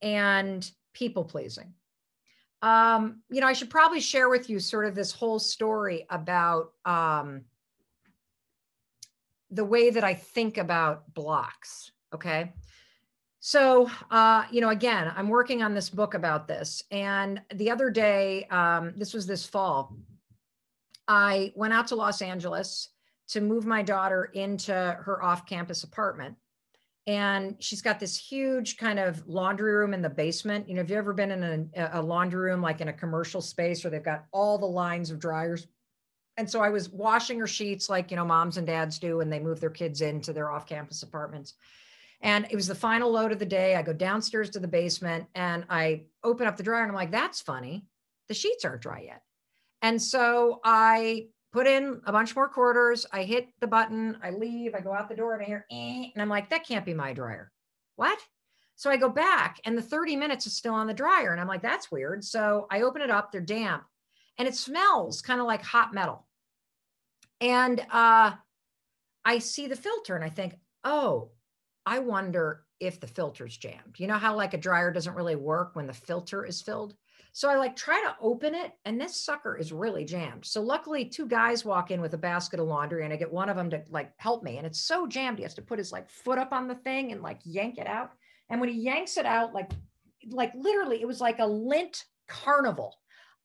and people-pleasing. You know, I should probably share with you sort of this whole story about the way that I think about blocks, okay? So, you know, again, I'm working on this book about this. And the other day, this was this fall, I went out to Los Angeles to move my daughter into her off-campus apartment. And she's got this huge kind of laundry room in the basement. You know, have you ever been in a laundry room, like in a commercial space where they've got all the lines of dryers? And so I was washing her sheets like, you know, moms and dads do when they move their kids into their off-campus apartments. And it was the final load of the day. I go downstairs to the basement and I open up the dryer and I'm like, that's funny. The sheets aren't dry yet. And so I put in a bunch more quarters. I hit the button. I leave. I go out the door and I hear, eh, and I'm like, that can't be my dryer. What? So I go back and the 30 minutes is still on the dryer. And I'm like, that's weird. So I open it up. They're damp. And it smells kind of like hot metal. And I see the filter and I think, oh, I wonder if the filter's jammed. You know how like a dryer doesn't really work when the filter is filled? So I like try to open it and this sucker is really jammed. So luckily two guys walk in with a basket of laundry and I get one of them to like help me. And it's so jammed, he has to put his like foot up on the thing and like yank it out. And when he yanks it out, like literally it was like a lint carnival.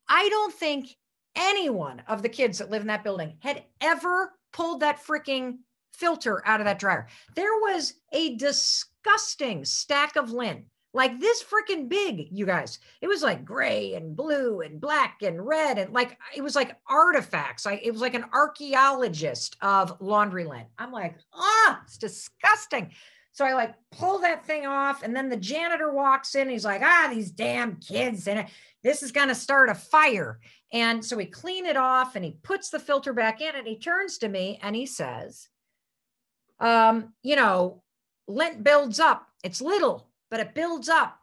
I don't think anyone of the kids that live in that building had ever pulled that freaking filter out of that dryer. There was a disgusting stack of lint, like this freaking big, you guys. It was like gray and blue and black and red. And like, it was like artifacts. It was like an archaeologist of laundry lint. I'm like, ah, it's disgusting. So I like pull that thing off and then the janitor walks in. And he's like, ah, these damn kids. And this is going to start a fire. And so we clean it off and he puts the filter back in and he turns to me and he says, you know, lint builds up. It's little, but it builds up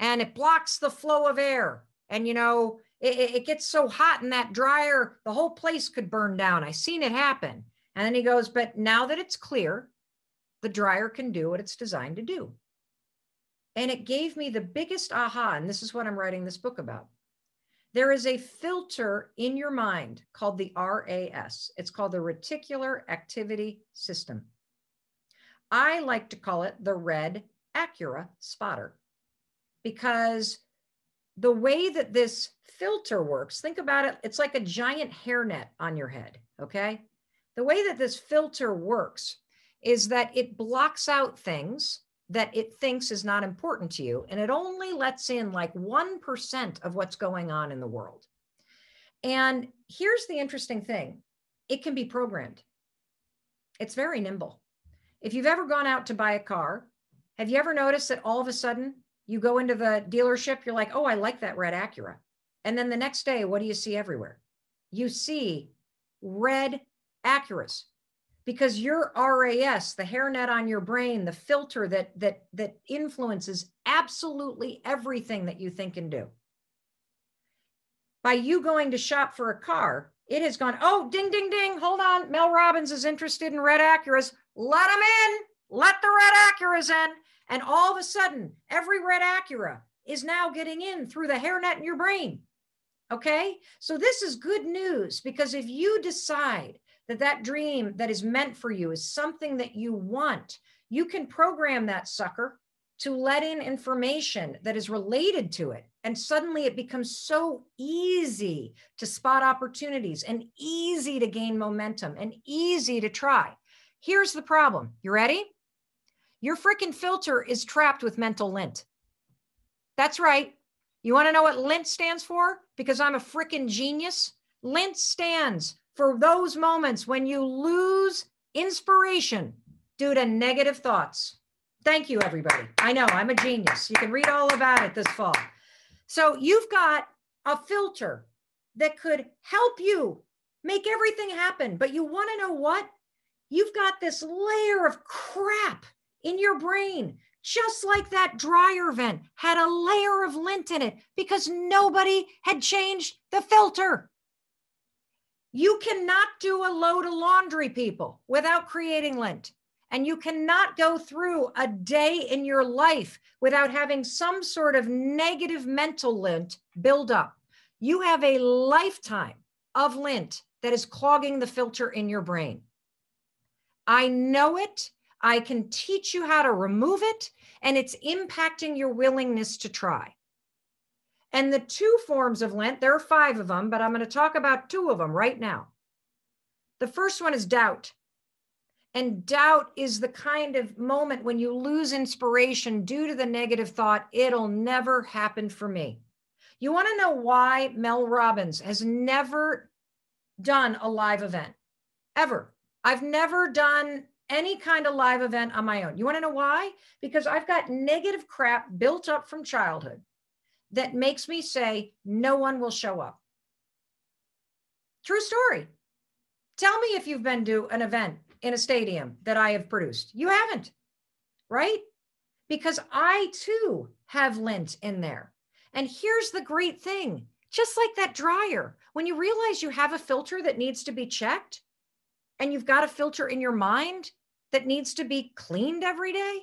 and it blocks the flow of air. And, you know, it gets so hot in that dryer, the whole place could burn down. I seen it happen. And then he goes, but now that it's clear, the dryer can do what it's designed to do. And it gave me the biggest aha, and this is what I'm writing this book about. There is a filter in your mind called the RAS. It's called the Reticular Activity System. I like to call it the red Acura spotter because the way that this filter works, think about it, it's like a giant hairnet on your head, okay? The way that this filter works is that it blocks out things that it thinks is not important to you. And it only lets in like 1% of what's going on in the world. And here's the interesting thing. It can be programmed. It's very nimble. If you've ever gone out to buy a car, have you ever noticed that all of a sudden you go into the dealership, you're like, oh, I like that red Acura. And then the next day, what do you see everywhere? You see red Acuras because your RAS, the hairnet on your brain, the filter that influences absolutely everything that you think and do. By you going to shop for a car, it has gone, oh, ding, ding, ding, hold on. Mel Robbins is interested in red Acuras. Let them in, let the red Acuras in. And all of a sudden, every red Acura is now getting in through the hairnet in your brain, okay? So this is good news, because if you decide that that dream that is meant for you is something that you want, you can program that sucker to let in information that is related to it. And suddenly it becomes so easy to spot opportunities and easy to gain momentum and easy to try. Here's the problem. You ready? Your freaking filter is trapped with mental lint. That's right. You want to know what lint stands for? Because I'm a freaking genius. Lint stands for those moments when you lose inspiration due to negative thoughts. Thank you, everybody. I know, I'm a genius. You can read all about it this fall. So you've got a filter that could help you make everything happen, but you want to know what? You've got this layer of crap in your brain, just like that dryer vent had a layer of lint in it because nobody had changed the filter. You cannot do a load of laundry, people, without creating lint. And you cannot go through a day in your life without having some sort of negative mental lint build up. You have a lifetime of lint that is clogging the filter in your brain. I know it. I can teach you how to remove it, and it's impacting your willingness to try. And the two forms of lint, there are five of them, but I'm going to talk about two of them right now. The first one is doubt. And doubt is the kind of moment when you lose inspiration due to the negative thought, it'll never happen for me. You want to know why Mel Robbins has never done a live event, ever. I've never done any kind of live event on my own. You want to know why? Because I've got negative crap built up from childhood that makes me say, no one will show up. True story. Tell me if you've been to an event in a stadium that I have produced. You haven't, right? Because I too have lint in there. And here's the great thing, just like that dryer, when you realize you have a filter that needs to be checked, and you've got a filter in your mind that needs to be cleaned every day.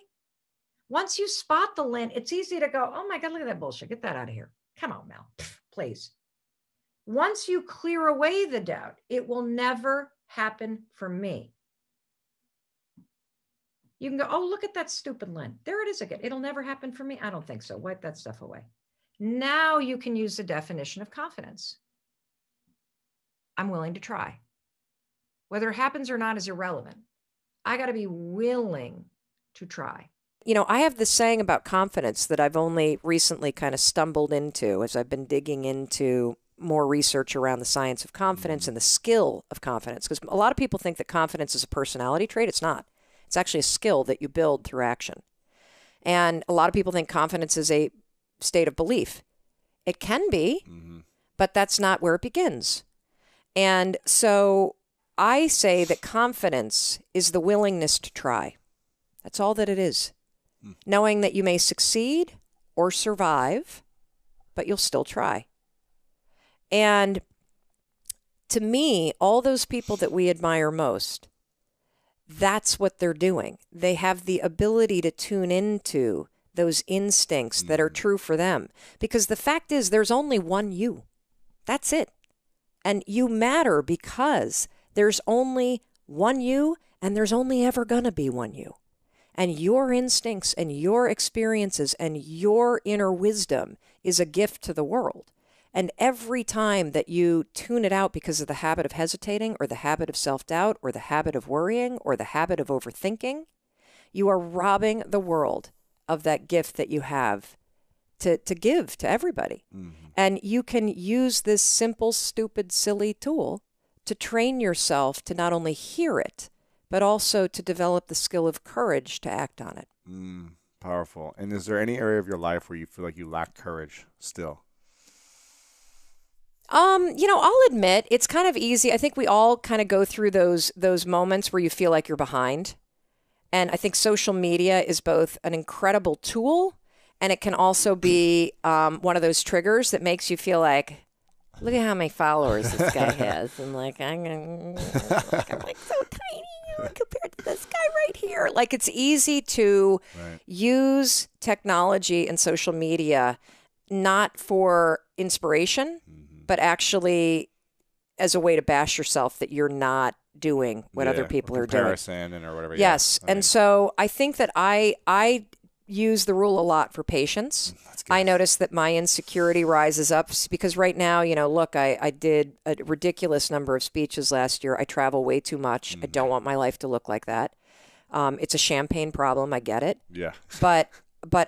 Once you spot the lint, it's easy to go, oh my God, look at that bullshit. Get that out of here. Come on, Mel, please. Once you clear away the doubt, it will never happen for me. You can go, oh, look at that stupid lint. There it is again. It'll never happen for me. I don't think so. Wipe that stuff away. Now you can use the definition of confidence. I'm willing to try. Whether it happens or not is irrelevant. I got to be willing to try. You know, I have this saying about confidence that I've only recently kind of stumbled into as I've been digging into more research around the science of confidence and the skill of confidence. Because a lot of people think that confidence is a personality trait. It's not. It's actually a skill that you build through action. And a lot of people think confidence is a state of belief. It can be, but that's not where it begins. And so I say that confidence is the willingness to try. That's all that it is. Knowing that you may succeed or survive, but you'll still try. And to me, all those people that we admire most, that's what they're doing. They have the ability to tune into those instincts that are true for them. Because the fact is, there's only one you. That's it. And you matter because there's only one you, and there's only ever going to be one you. And your instincts and your experiences and your inner wisdom is a gift to the world. And every time that you tune it out because of the habit of hesitating or the habit of self-doubt or the habit of worrying or the habit of overthinking, you are robbing the world of that gift that you have to give to everybody. Mm-hmm. And you can use this simple, stupid, silly tool to train yourself to not only hear it, but also to develop the skill of courage to act on it. Mm, powerful. And is there any area of your life where you feel like you lack courage still? You know, I'll admit it's kind of easy. I think we all kind of go through those moments where you feel like you're behind. And I think social media is both an incredible tool, and it can also be one of those triggers that makes you feel like, look at how many followers this guy has. And like, I'm like so tiny compared to this guy right here. Like, it's easy to use technology and social media not for inspiration, but actually as a way to bash yourself that you're not doing what other people are doing. Comparison or whatever. Yes. Yeah. And so I think that I use the rule a lot for patience. I notice that my insecurity rises up because right now, you know, look, I did a ridiculous number of speeches last year. I travel way too much. I don't want my life to look like that. It's a champagne problem. I get it. Yeah. But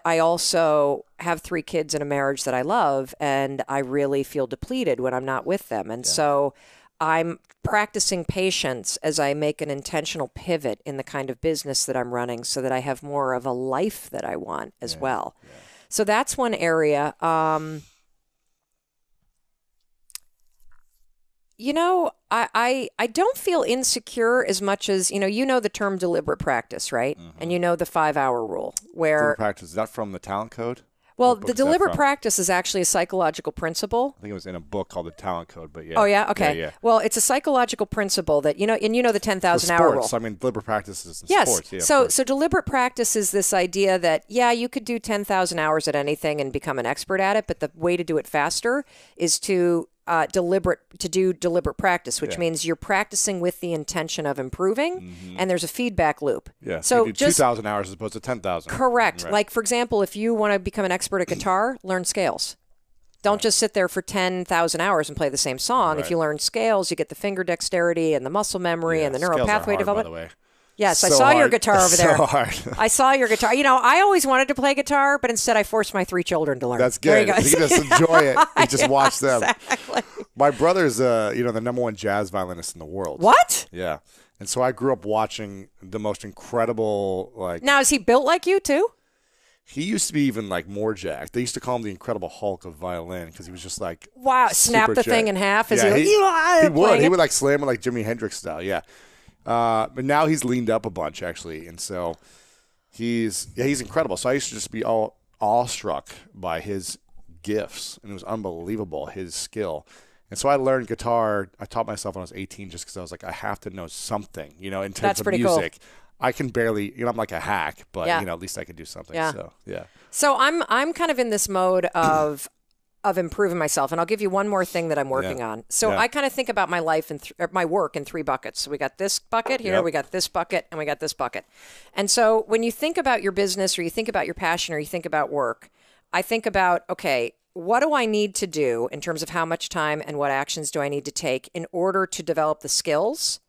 I also have 3 kids and a marriage that I love, and I really feel depleted when I'm not with them. And so I'm practicing patience as I make an intentional pivot in the kind of business that I'm running so that I have more of a life that I want as well. Yeah. So that's one area. You know, I don't feel insecure as much as, you know the term deliberate practice, right? And you know the 5-hour rule where... Deliberate practice, is that from the Talent Code? Well, the deliberate practice is actually a psychological principle. I think it was in a book called The Talent Code, but yeah. Oh, yeah? Okay. Yeah, yeah. Well, it's a psychological principle that, you know the 10,000-hour rule. I mean, deliberate practice is in sports. Yeah, so deliberate practice is this idea that, yeah, you could do 10,000 hours at anything and become an expert at it, but the way to do it faster is to... do deliberate practice, which means you're practicing with the intention of improving, and there's a feedback loop. Yeah, so you do just 2,000 hours as opposed to 10,000. Correct. Right. Like, for example, if you want to become an expert at guitar, learn scales. Don't just sit there for 10,000 hours and play the same song. If you learn scales, you get the finger dexterity and the muscle memory and the neural pathway development. By the way. Yes, so I saw your guitar over there. So hard. I saw your guitar. You know, I always wanted to play guitar, but instead I forced my 3 children to learn. That's good. You can just enjoy it. You just watch them. Exactly. My brother's, you know, the #1 jazz violinist in the world. What? Yeah. And so I grew up watching the most incredible, like... Now, is he built like you, too? He used to be even like more jacked. They used to call him the Incredible Hulk of violin because he was just like... Wow, snap the thing in half. Yeah, he would. He would like slam it like Jimi Hendrix style, yeah. But now he's leaned up a bunch, actually, and so he's incredible. So I used to just be all awestruck by his gifts, and it was unbelievable, his skill. And so I learned guitar. I taught myself when I was 18 just because I was like, I have to know something, you know, in terms of music. That's pretty cool. I can barely, you know, I'm like a hack, but, you know, at least I can do something. Yeah. So, yeah. So I'm kind of in this mode of – of improving myself. And I'll give you one more thing that I'm working on. So I kind of think about my life and my work in 3 buckets. So we got this bucket here, we got this bucket, and we got this bucket. And so when you think about your business or you think about your passion or you think about work, I think about, okay, what do I need to do in terms of how much time and what actions do I need to take in order to develop the skills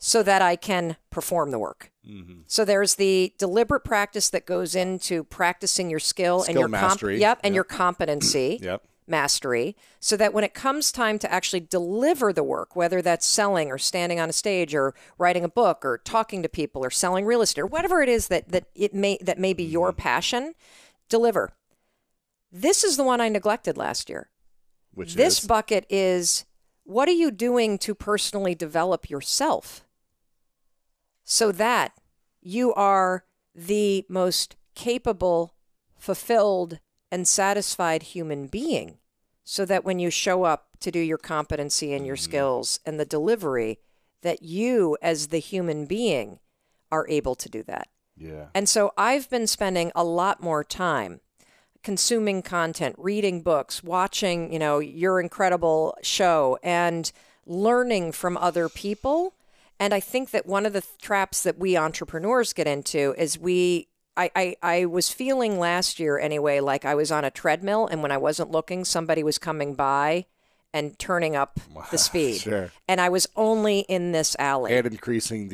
so that I can perform the work? So there's the deliberate practice that goes into practicing your skill and your mastery. Your competency mastery, so that when it comes time to actually deliver the work, whether that's selling or standing on a stage or writing a book or talking to people or selling real estate or whatever it is that may be your passion, deliver. This is the one I neglected last year. Which this bucket is, what are you doing to personally develop yourself so that you are the most capable, fulfilled, and satisfied human being, so that when you show up to do your competency and your skills and the delivery, that you as the human being are able to do that? Yeah. And so I've been spending a lot more time consuming content, reading books, watching, you know, your incredible show and learning from other people. And I think that one of the traps that we entrepreneurs get into is I was feeling last year anyway, like I was on a treadmill, and when I wasn't looking, somebody was coming by and turning up the speed. And I was only in this alley. And increasing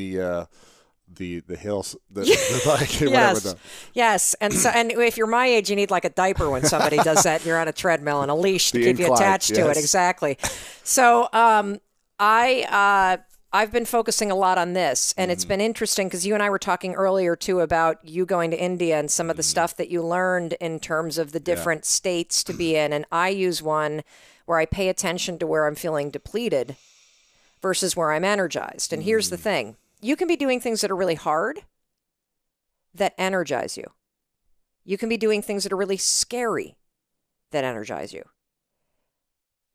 the hills, the bike, yes, whatever. Yes, and so, and if you're my age, you need like a diaper when somebody does that. And you're on a treadmill and a leash to keep you attached to it. Exactly. So I've been focusing a lot on this, and it's been interesting because you and I were talking earlier too about you going to India and some of the stuff that you learned in terms of the different states to be in. And I use one where I pay attention to where I'm feeling depleted versus where I'm energized. And here's the thing. You can be doing things that are really hard that energize you. You can be doing things that are really scary that energize you.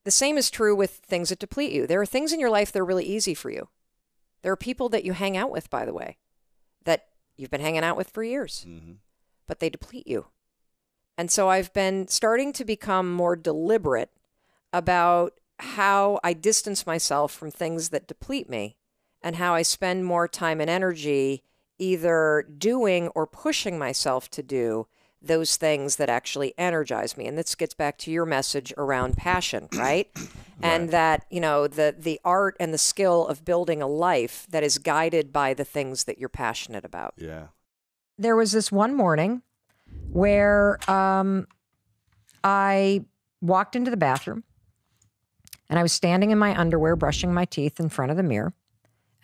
The same is true with things that deplete you. There are things in your life that are really easy for you. There are people that you hang out with, by the way, that you've been hanging out with for years, but they deplete you. And so I've been starting to become more deliberate about how I distance myself from things that deplete me and how I spend more time and energy either doing or pushing myself to do those things that actually energize me. And this gets back to your message around passion, right? And that, you know, the art and the skill of building a life that is guided by the things that you're passionate about. Yeah. There was this one morning where I walked into the bathroom and I was standing in my underwear brushing my teeth in front of the mirror.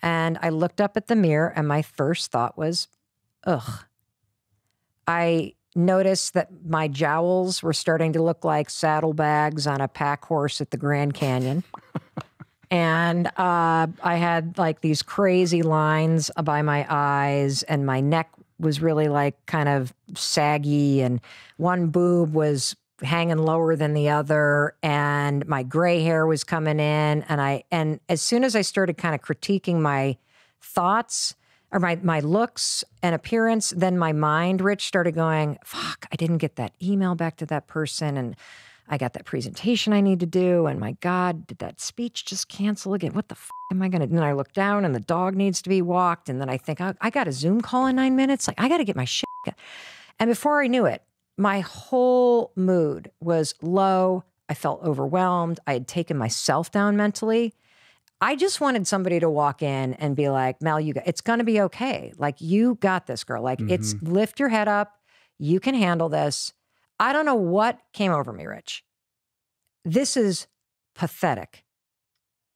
And I looked up at the mirror and my first thought was, ugh. I noticed that my jowls were starting to look like saddlebags on a pack horse at the Grand Canyon. And I had like these crazy lines by my eyes and my neck was really like kind of saggy and one boob was hanging lower than the other and my gray hair was coming in. And and as soon as I started kind of critiquing my thoughts or my looks and appearance, then my mind, Rich, started going, fuck, I didn't get that email back to that person and I got that presentation I need to do and my God, did that speech just cancel again? What the fuck am I gonna do? And then I look down and the dog needs to be walked and then I think, I got a Zoom call in 9 minutes. Like, I gotta get my shit. And before I knew it, my whole mood was low. I felt overwhelmed. I had taken myself down mentally. I just wanted somebody to walk in and be like, Mel, it's going to be okay. Like, you got this, girl. Like, it's lift your head up. You can handle this. I don't know what came over me, Rich. This is pathetic.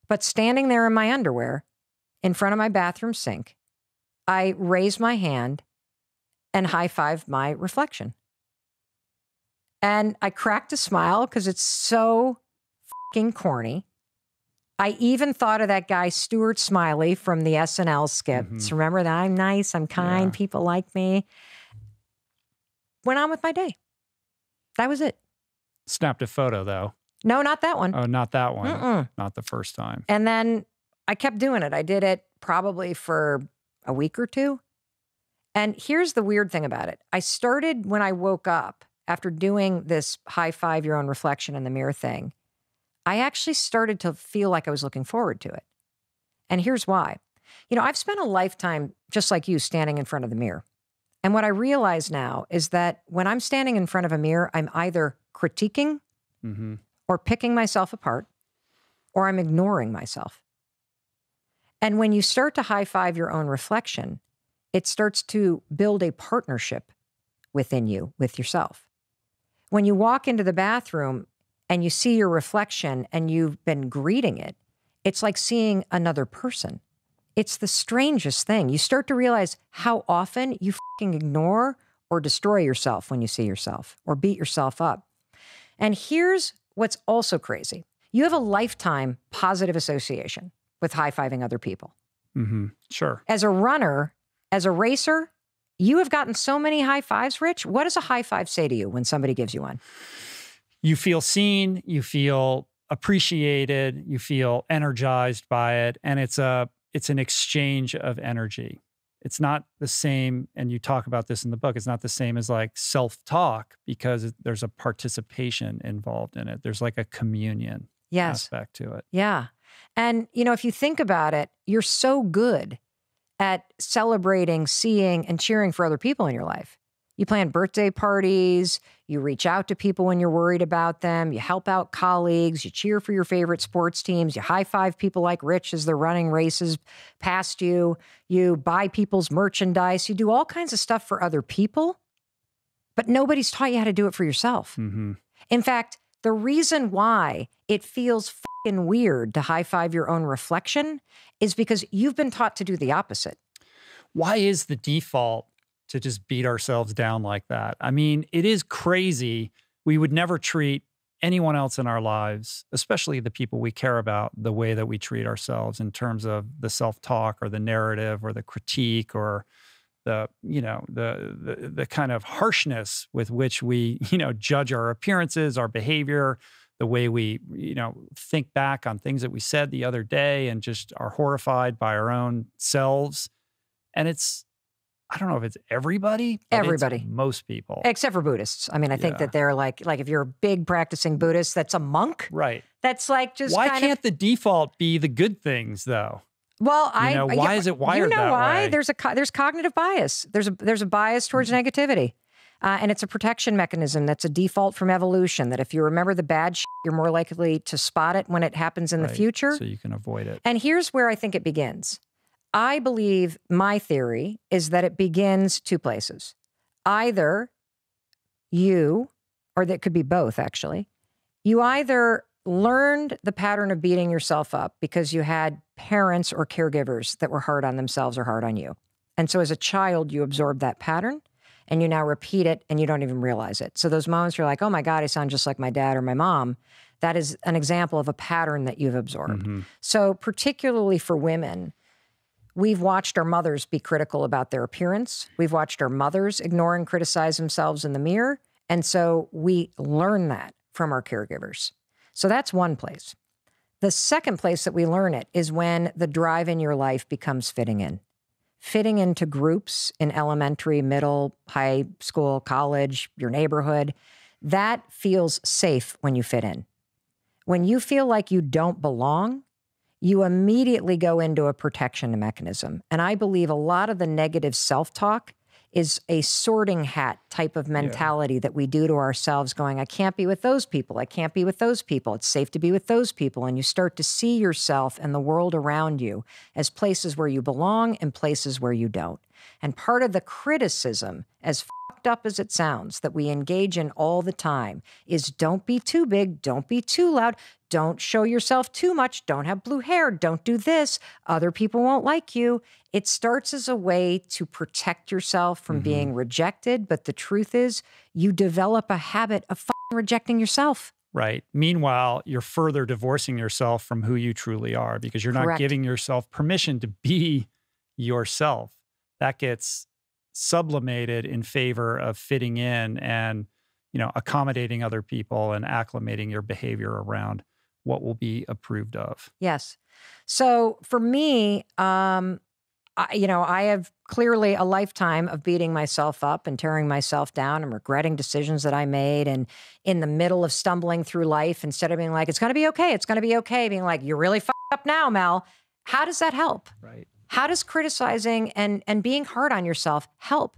But standing there in my underwear in front of my bathroom sink, I raised my hand and high-fived my reflection. And I cracked a smile because it's so fucking corny. I even thought of that guy, Stuart Smiley, from the SNL skits. Remember that? I'm nice, I'm kind, people like me. Went on with my day. That was it. Snapped a photo, though. No, not that one. Oh, not that one. Not the first time. And then I kept doing it. I did it probably for a week or two. And here's the weird thing about it. I started when I woke up after doing this high-five your own reflection in the mirror thing. I actually started to feel like I was looking forward to it. And here's why. You know, I've spent a lifetime, just like you, standing in front of the mirror. And what I realize now is that when I'm standing in front of a mirror, I'm either critiquing or picking myself apart, or I'm ignoring myself. And when you start to high-five your own reflection, it starts to build a partnership within you, with yourself. When you walk into the bathroom and you see your reflection and you've been greeting it, it's like seeing another person. It's the strangest thing. You start to realize how often you fucking ignore or destroy yourself when you see yourself or beat yourself up. And here's what's also crazy. You have a lifetime positive association with high-fiving other people. Sure. As a runner, as a racer, you have gotten so many high fives, Rich. What does a high five say to you when somebody gives you one? You feel seen, you feel appreciated, you feel energized by it, and it's an exchange of energy. It's not the same, and you talk about this in the book, it's not the same as like self-talk because there's a participation involved in it. There's like a communion aspect to it. Yeah. And you know, if you think about it, you're so good at celebrating, seeing, and cheering for other people in your life You plan birthday parties, you reach out to people when you're worried about them, you help out colleagues, you cheer for your favorite sports teams, you high-five people like Rich as they're running races past you, you buy people's merchandise, you do all kinds of stuff for other people, but nobody's taught you how to do it for yourself. Mm-hmm. In fact, the reason why it feels fucking weird to high-five your own reflection is because you've been taught to do the opposite. Why is the default to just beat ourselves down like that? I mean, it is crazy. We would never treat anyone else in our lives, especially the people we care about, the way that we treat ourselves in terms of the self-talk or the narrative or the critique or the, you know, the kind of harshness with which we, you know, judge our appearances, our behavior, the way we, you know, think back on things that we said the other day and just are horrified by our own selves. And it's, I don't know if it's everybody, but everybody, it's most people, except for Buddhists. I mean, I think that they're like if you're a big practicing Buddhist, that's a monk, right? That's like just why can't the default be the good things though? Well, you know why? There's cognitive bias. There's a bias towards negativity, and it's a protection mechanism. That's a default from evolution. That if you remember the bad shit, you're more likely to spot it when it happens in the future, so you can avoid it. And here's where I think it begins. I believe my theory is that it begins two places. Either you, or that could be both actually, you either learned the pattern of beating yourself up because you had parents or caregivers that were hard on themselves or hard on you. And so as a child, you absorb that pattern and you now repeat it and you don't even realize it. So those moments you're like, oh my God, I sound just like my dad or my mom. That is an example of a pattern that you've absorbed. Mm-hmm. So particularly for women, we've watched our mothers be critical about their appearance. We've watched our mothers ignore and criticize themselves in the mirror. And so we learn that from our caregivers. So that's one place. The second place that we learn it is when the drive in your life becomes fitting in. Fitting into groups in elementary, middle, high school, college, your neighborhood. That feels safe when you fit in. When you feel like you don't belong, you immediately go into a protection mechanism. And I believe a lot of the negative self-talk is a sorting hat type of mentality that we do to ourselves going, I can't be with those people. I can't be with those people. It's safe to be with those people. And you start to see yourself and the world around you as places where you belong and places where you don't. And part of the criticism, as fucked up as it sounds, that we engage in all the time is don't be too big, don't be too loud, don't show yourself too much, don't have blue hair, don't do this, other people won't like you. It starts as a way to protect yourself from being rejected, but the truth is you develop a habit of fucking rejecting yourself. Right. Meanwhile, you're further divorcing yourself from who you truly are because you're not giving yourself permission to be yourself. That gets sublimated in favor of fitting in and, you know, accommodating other people and acclimating your behavior around what will be approved of. Yes. So for me, I have clearly a lifetime of beating myself up and tearing myself down and regretting decisions that I made. And in the middle of stumbling through life, instead of being like, it's going to be okay, it's going to be okay, being like, you're really fucked up now, Mel. How does that help? Right. How does criticizing and being hard on yourself help?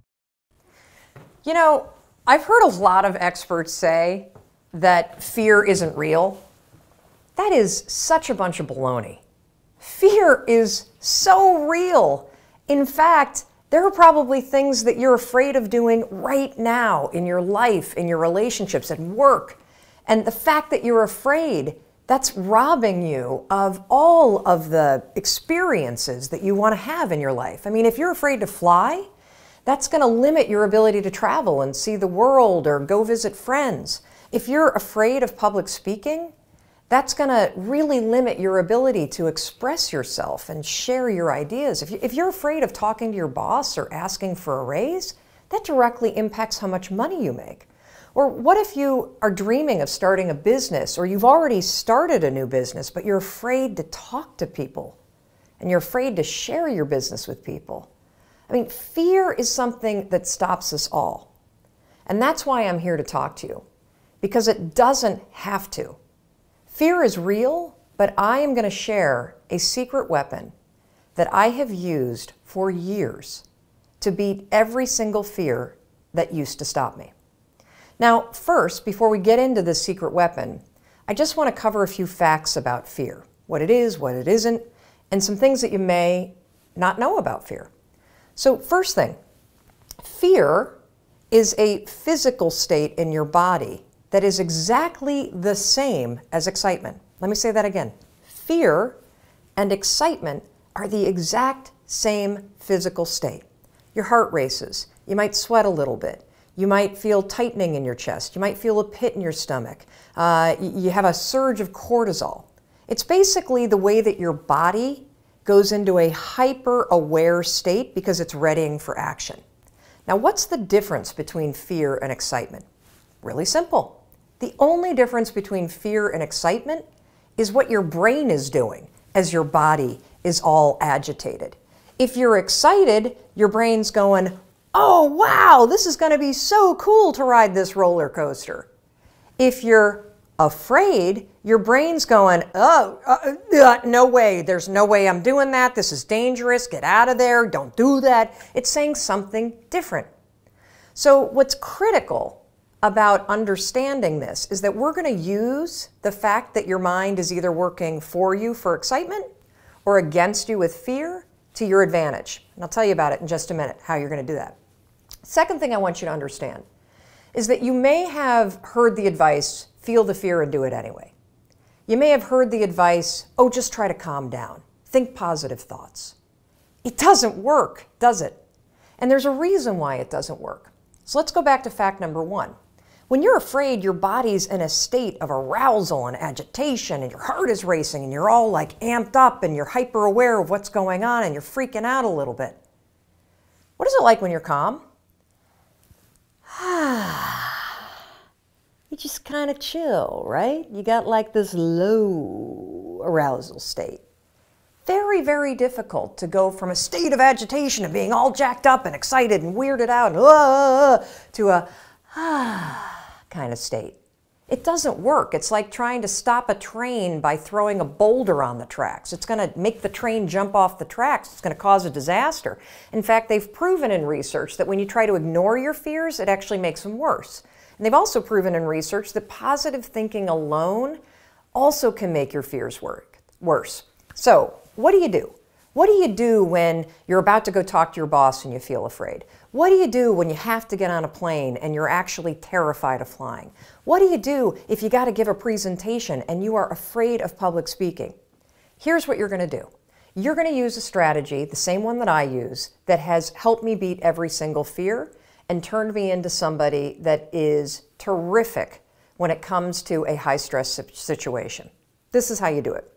You know, I've heard a lot of experts say that fear isn't real. That is such a bunch of baloney. Fear is so real. In fact, there are probably things that you're afraid of doing right now in your life, in your relationships, at work. And the fact that you're afraid, that's robbing you of all of the experiences that you want to have in your life. I mean, if you're afraid to fly, that's going to limit your ability to travel and see the world or go visit friends. If you're afraid of public speaking, that's going to really limit your ability to express yourself and share your ideas. If you're afraid of talking to your boss or asking for a raise, that directly impacts how much money you make. Or what if you are dreaming of starting a business, or you've already started a new business, but you're afraid to talk to people and you're afraid to share your business with people? I mean, fear is something that stops us all. And that's why I'm here to talk to you, because it doesn't have to. Fear is real, but I am going to share a secret weapon that I have used for years to beat every single fear that used to stop me. Now, first, before we get into this secret weapon, I just want to cover a few facts about fear, what it is, what it isn't, and some things that you may not know about fear. So first thing, fear is a physical state in your body that is exactly the same as excitement. Let me say that again. Fear and excitement are the exact same physical state. Your heart races. You might sweat a little bit. You might feel tightening in your chest. You might feel a pit in your stomach. You have a surge of cortisol. It's basically the way that your body goes into a hyper-aware state because it's readying for action. Now, what's the difference between fear and excitement? Really simple. The only difference between fear and excitement is what your brain is doing as your body is all agitated. If you're excited, your brain's going, oh, wow, this is going to be so cool to ride this roller coaster. If you're afraid, your brain's going, oh, no way. There's no way I'm doing that. This is dangerous. Get out of there. Don't do that. It's saying something different. So what's critical about understanding this is that we're going to use the fact that your mind is either working for you for excitement or against you with fear to your advantage. And I'll tell you about it in just a minute, how you're going to do that. Second thing I want you to understand is that you may have heard the advice, feel the fear and do it anyway. You may have heard the advice, oh, just try to calm down. Think positive thoughts. It doesn't work, does it? And there's a reason why it doesn't work. So let's go back to fact number one. When you're afraid, your body's in a state of arousal and agitation, and your heart is racing, and you're all like amped up, and you're hyper aware of what's going on, and you're freaking out a little bit. What is it like when you're calm? You just kind of chill, right? You got like this low arousal state. Very, very difficult to go from a state of agitation and being all jacked up and excited and weirded out and, to a kind of state. It doesn't work. It's like trying to stop a train by throwing a boulder on the tracks. It's going to make the train jump off the tracks. It's going to cause a disaster. In fact, they've proven in research that when you try to ignore your fears, it actually makes them worse. And they've also proven in research that positive thinking alone also can make your fears worse. So what do you do? What do you do when you're about to go talk to your boss and you feel afraid? What do you do when you have to get on a plane and you're actually terrified of flying? What do you do if you got to give a presentation and you are afraid of public speaking? Here's what you're going to do. You're going to use a strategy, the same one that I use, that has helped me beat every single fear and turned me into somebody that is terrific when it comes to a high-stress situation. This is how you do it.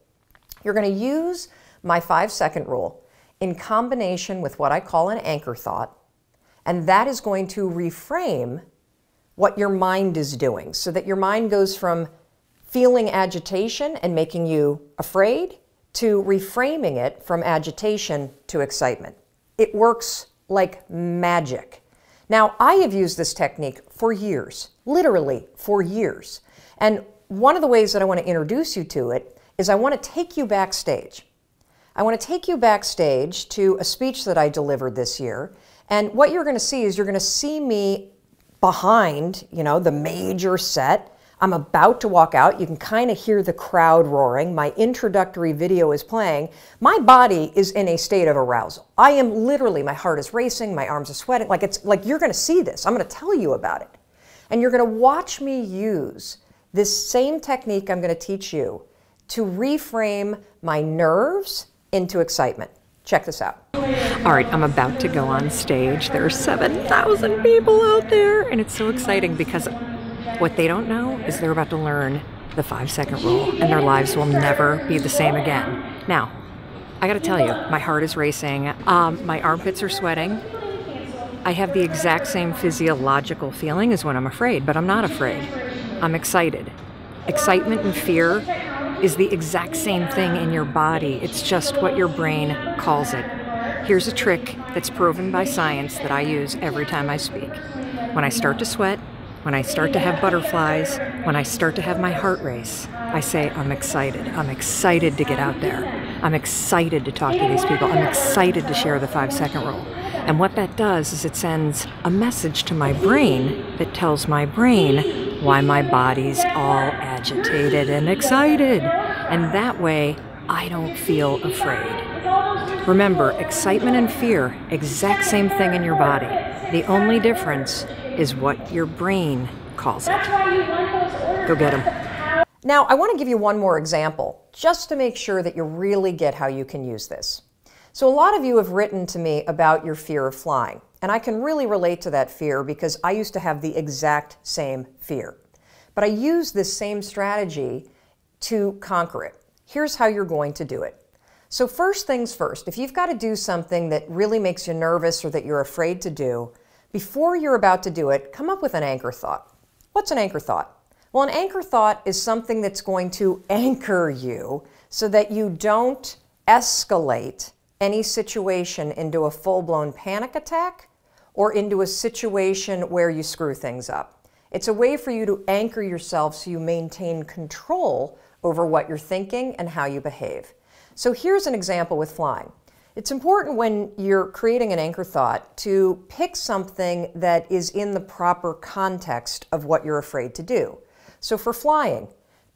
You're going to use my 5-second rule in combination with what I call an anchor thought, and that is going to reframe what your mind is doing so that your mind goes from feeling agitation and making you afraid to reframing it from agitation to excitement. It works like magic. Now, I have used this technique for years, literally for years, and one of the ways that I want to introduce you to it is I want to take you backstage. I want to take you backstage to a speech that I delivered this year, and what you're going to see is you're going to see me behind, you know, the major set. I'm about to walk out. You can kind of hear the crowd roaring. My introductory video is playing. My body is in a state of arousal. I am literally, my heart is racing, my arms are sweating. Like it's like you're going to see this. I'm going to tell you about it. And you're going to watch me use this same technique I'm going to teach you to reframe my nerves into excitement. Check this out. All right, I'm about to go on stage. There are 7,000 people out there, and it's so exciting because what they don't know is they're about to learn the 5-second rule, and their lives will never be the same again. Now, I gotta tell you, my heart is racing, my armpits are sweating. I have the exact same physiological feeling as when I'm afraid, but I'm not afraid. I'm excited. Excitement and fear is the exact same thing in your body. It's just what your brain calls it. Here's a trick that's proven by science that I use every time I speak. When I start to sweat, when I start to have butterflies, when I start to have my heart race, I say, I'm excited to get out there. I'm excited to talk to these people. I'm excited to share the 5 second rule. And what that does is it sends a message to my brain that tells my brain why my body's all agitated and excited. And that way, I don't feel afraid. Remember, excitement and fear, exact same thing in your body. The only difference is what your brain calls it. Go get them. Now, I want to give you one more example, just to make sure that you really get how you can use this. So a lot of you have written to me about your fear of flying, and I can really relate to that fear because I used to have the exact same fear. But I use this same strategy to conquer it. Here's how you're going to do it. So first things first, if you've got to do something that really makes you nervous or that you're afraid to do, before you're about to do it, come up with an anchor thought. What's an anchor thought? Well, an anchor thought is something that's going to anchor you so that you don't escalate any situation into a full-blown panic attack or into a situation where you screw things up. It's a way for you to anchor yourself so you maintain control over what you're thinking and how you behave. So here's an example with flying. It's important when you're creating an anchor thought to pick something that is in the proper context of what you're afraid to do. So for flying,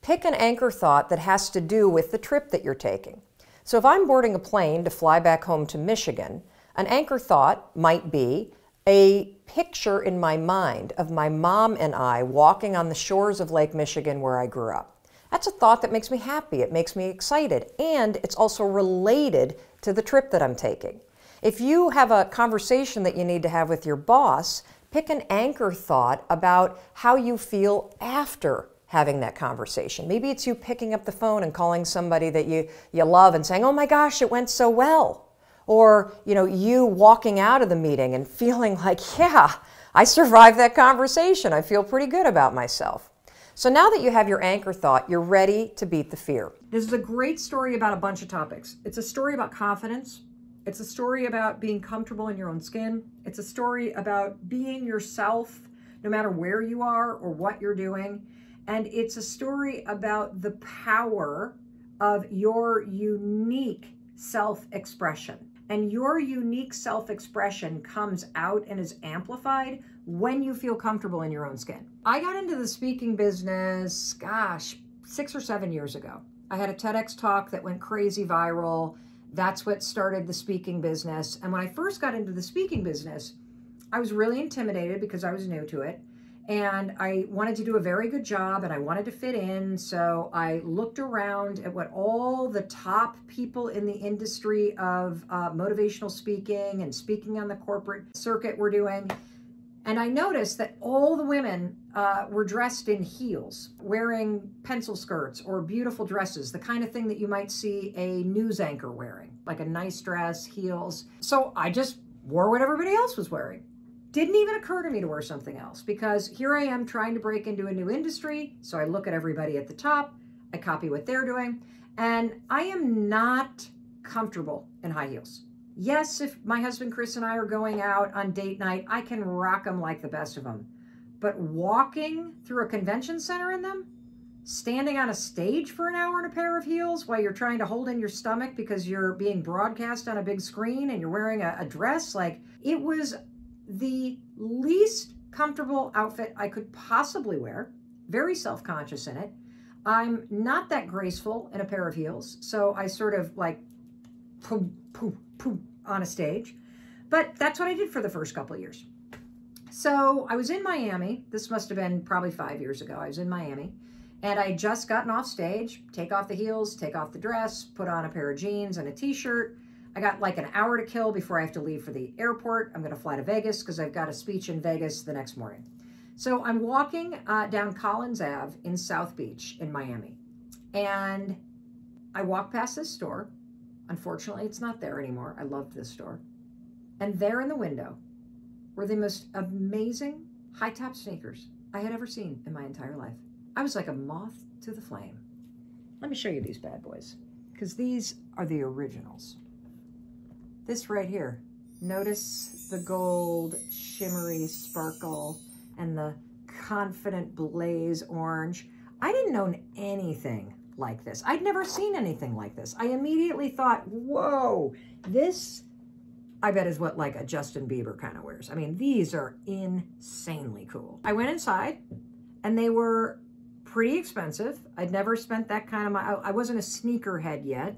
pick an anchor thought that has to do with the trip that you're taking. So if I'm boarding a plane to fly back home to Michigan, an anchor thought might be a picture in my mind of my mom and I walking on the shores of Lake Michigan where I grew up. That's a thought that makes me happy, it makes me excited, and it's also related to the trip that I'm taking. If you have a conversation that you need to have with your boss, pick an anchor thought about how you feel after having that conversation. Maybe it's you picking up the phone and calling somebody that you love and saying, oh my gosh, it went so well. Or, you know, you walking out of the meeting and feeling like, yeah, I survived that conversation. I feel pretty good about myself. So now that you have your anchor thought, you're ready to beat the fear. This is a great story about a bunch of topics. It's a story about confidence. It's a story about being comfortable in your own skin. It's a story about being yourself, no matter where you are or what you're doing. And it's a story about the power of your unique self-expression. And your unique self-expression comes out and is amplified when you feel comfortable in your own skin. I got into the speaking business, gosh, 6 or 7 years ago. I had a TEDx talk that went crazy viral. That's what started the speaking business. And when I first got into the speaking business, I was really intimidated because I was new to it. And I wanted to do a very good job and I wanted to fit in. So I looked around at what all the top people in the industry of motivational speaking and speaking on the corporate circuit were doing. And I noticed that all the women were dressed in heels, wearing pencil skirts or beautiful dresses, the kind of thing that you might see a news anchor wearing, like a nice dress, heels. So I just wore what everybody else was wearing. Didn't even occur to me to wear something else because here I am trying to break into a new industry. So I look at everybody at the top, I copy what they're doing, and I am not comfortable in high heels. Yes, if my husband Chris and I are going out on date night, I can rock them like the best of them. But walking through a convention center in them, standing on a stage for an hour in a pair of heels while you're trying to hold in your stomach because you're being broadcast on a big screen and you're wearing a dress, like it was the least comfortable outfit I could possibly wear. Very self-conscious in it. I'm not that graceful in a pair of heels. So I sort of like poof, poof, poof on a stage. But that's what I did for the first couple of years. So I was in Miami. This must have been probably 5 years ago. I was in Miami and I had just gotten off stage, take off the heels, take off the dress, put on a pair of jeans and a t-shirt. I got like an hour to kill before I have to leave for the airport. I'm going to fly to Vegas because I've got a speech in Vegas the next morning. So I'm walking down Collins Ave in South Beach in Miami. And I walk past this store. Unfortunately, it's not there anymore. I loved this store. And there in the window were the most amazing high-top sneakers I had ever seen in my entire life. I was like a moth to the flame. Let me show you these bad boys because these are the originals. This right here, notice the gold shimmery sparkle and the confident blaze orange. I didn't own anything like this. I'd never seen anything like this. I immediately thought, whoa, this, I bet, is what like a Justin Bieber kind of wears. I mean, these are insanely cool. I went inside and they were pretty expensive. I'd never spent that kind of money. I wasn't a sneakerhead yet,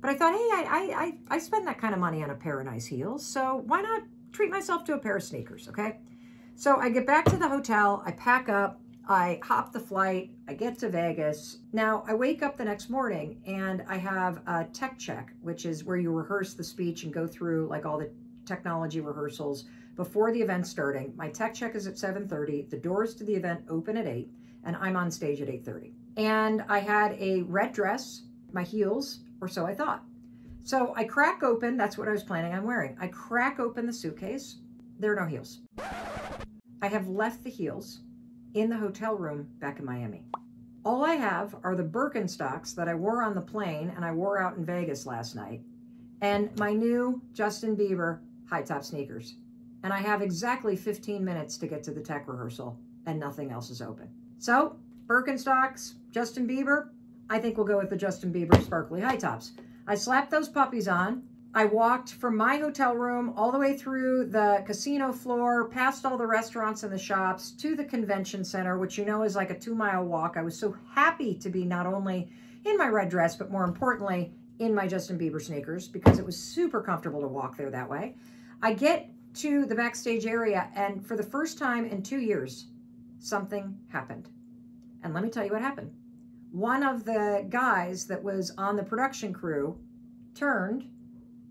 but I thought, hey, I spend that kind of money on a pair of nice heels, so why not treat myself to a pair of sneakers, okay? So I get back to the hotel, I pack up, I hop the flight, I get to Vegas. Now, I wake up the next morning and I have a tech check, which is where you rehearse the speech and go through like all the technology rehearsals before the event starting. My tech check is at 7:30. The doors to the event open at 8, and I'm on stage at 8:30. And I had a red dress, my heels, or so I thought. So I crack open, that's what I was planning on wearing. I crack open the suitcase, there are no heels. I have left the heels in the hotel room back in Miami. All I have are the Birkenstocks that I wore on the plane and I wore out in Vegas last night, and my new Justin Bieber high top sneakers. And I have exactly 15 minutes to get to the tech rehearsal and nothing else is open. So Birkenstocks, Justin Bieber, I think we'll go with the Justin Bieber sparkly high tops. I slapped those puppies on. I walked from my hotel room all the way through the casino floor, past all the restaurants and the shops, to the convention center, which you know is like a 2-mile walk. I was so happy to be not only in my red dress, but more importantly, in my Justin Bieber sneakers, because it was super comfortable to walk there that way. I get to the backstage area, and for the first time in 2 years, something happened. And let me tell you what happened. One of the guys that was on the production crew turned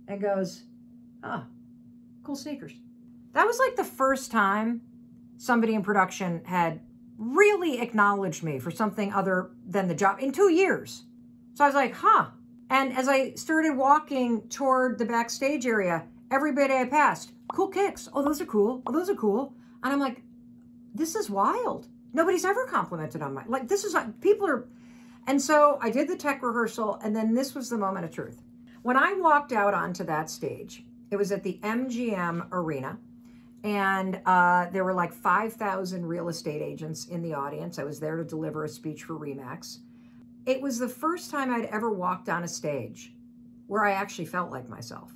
and goes, "Ah, cool sneakers." That was like the first time somebody in production had really acknowledged me for something other than the job in 2 years. So I was like, huh. And as I started walking toward the backstage area, everybody I passed, cool kicks. Oh, those are cool. Oh, those are cool. And I'm like, this is wild. Nobody's ever complimented on my, like, this is not, people are. And so I did the tech rehearsal, and then this was the moment of truth. When I walked out onto that stage, it was at the MGM Arena, and there were like 5,000 real estate agents in the audience. I was there to deliver a speech for RE/MAX. It was the first time I'd ever walked on a stage where I actually felt like myself.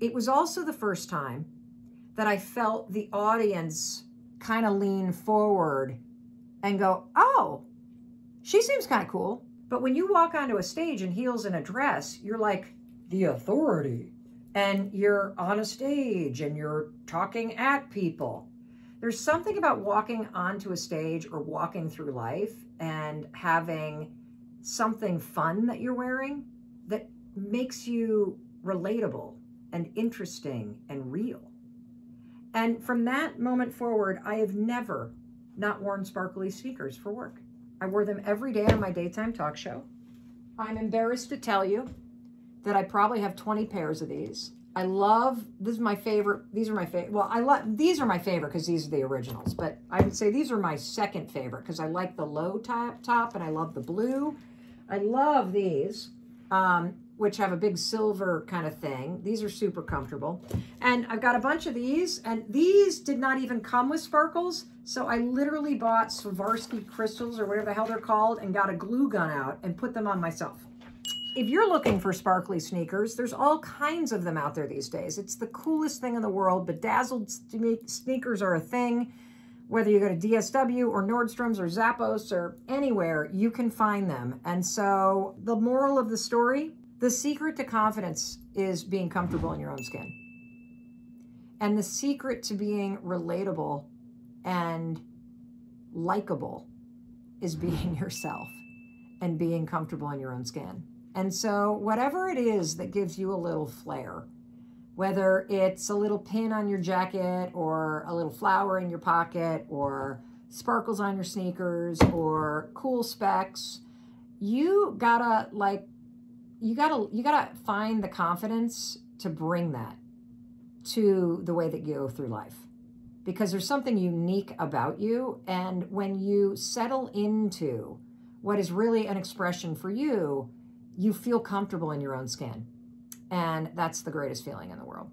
It was also the first time that I felt the audience kind of lean forward and go, oh, she seems kind of cool. But when you walk onto a stage in heels and a dress, you're like, the authority, and you're on a stage and you're talking at people. There's something about walking onto a stage or walking through life and having something fun that you're wearing that makes you relatable and interesting and real. And from that moment forward, I have never not worn sparkly sneakers for work. I wore them every day on my daytime talk show. I'm embarrassed to tell you that I probably have 20 pairs of these. I love, this is my favorite, these are my favorite, well, I love, these are my favorite because these are the originals, but I would say these are my second favorite because I like the low top and I love the blue. I love these, which have a big silver kind of thing. These are super comfortable. And I've got a bunch of these, and these did not even come with sparkles, so I literally bought Swarovski crystals or whatever the hell they're called and got a glue gun out and put them on myself. If you're looking for sparkly sneakers, there's all kinds of them out there these days. It's the coolest thing in the world. Bedazzled sneakers are a thing. Whether you go to DSW or Nordstrom's or Zappos or anywhere, you can find them. And so the moral of the story, the secret to confidence is being comfortable in your own skin. And the secret to being relatable and likable is being yourself and being comfortable in your own skin. And so whatever it is that gives you a little flair, whether it's a little pin on your jacket or a little flower in your pocket or sparkles on your sneakers or cool specs, you gotta find the confidence to bring that to the way that you go through life, because there's something unique about you. And when you settle into what is really an expression for you, you feel comfortable in your own skin. And that's the greatest feeling in the world.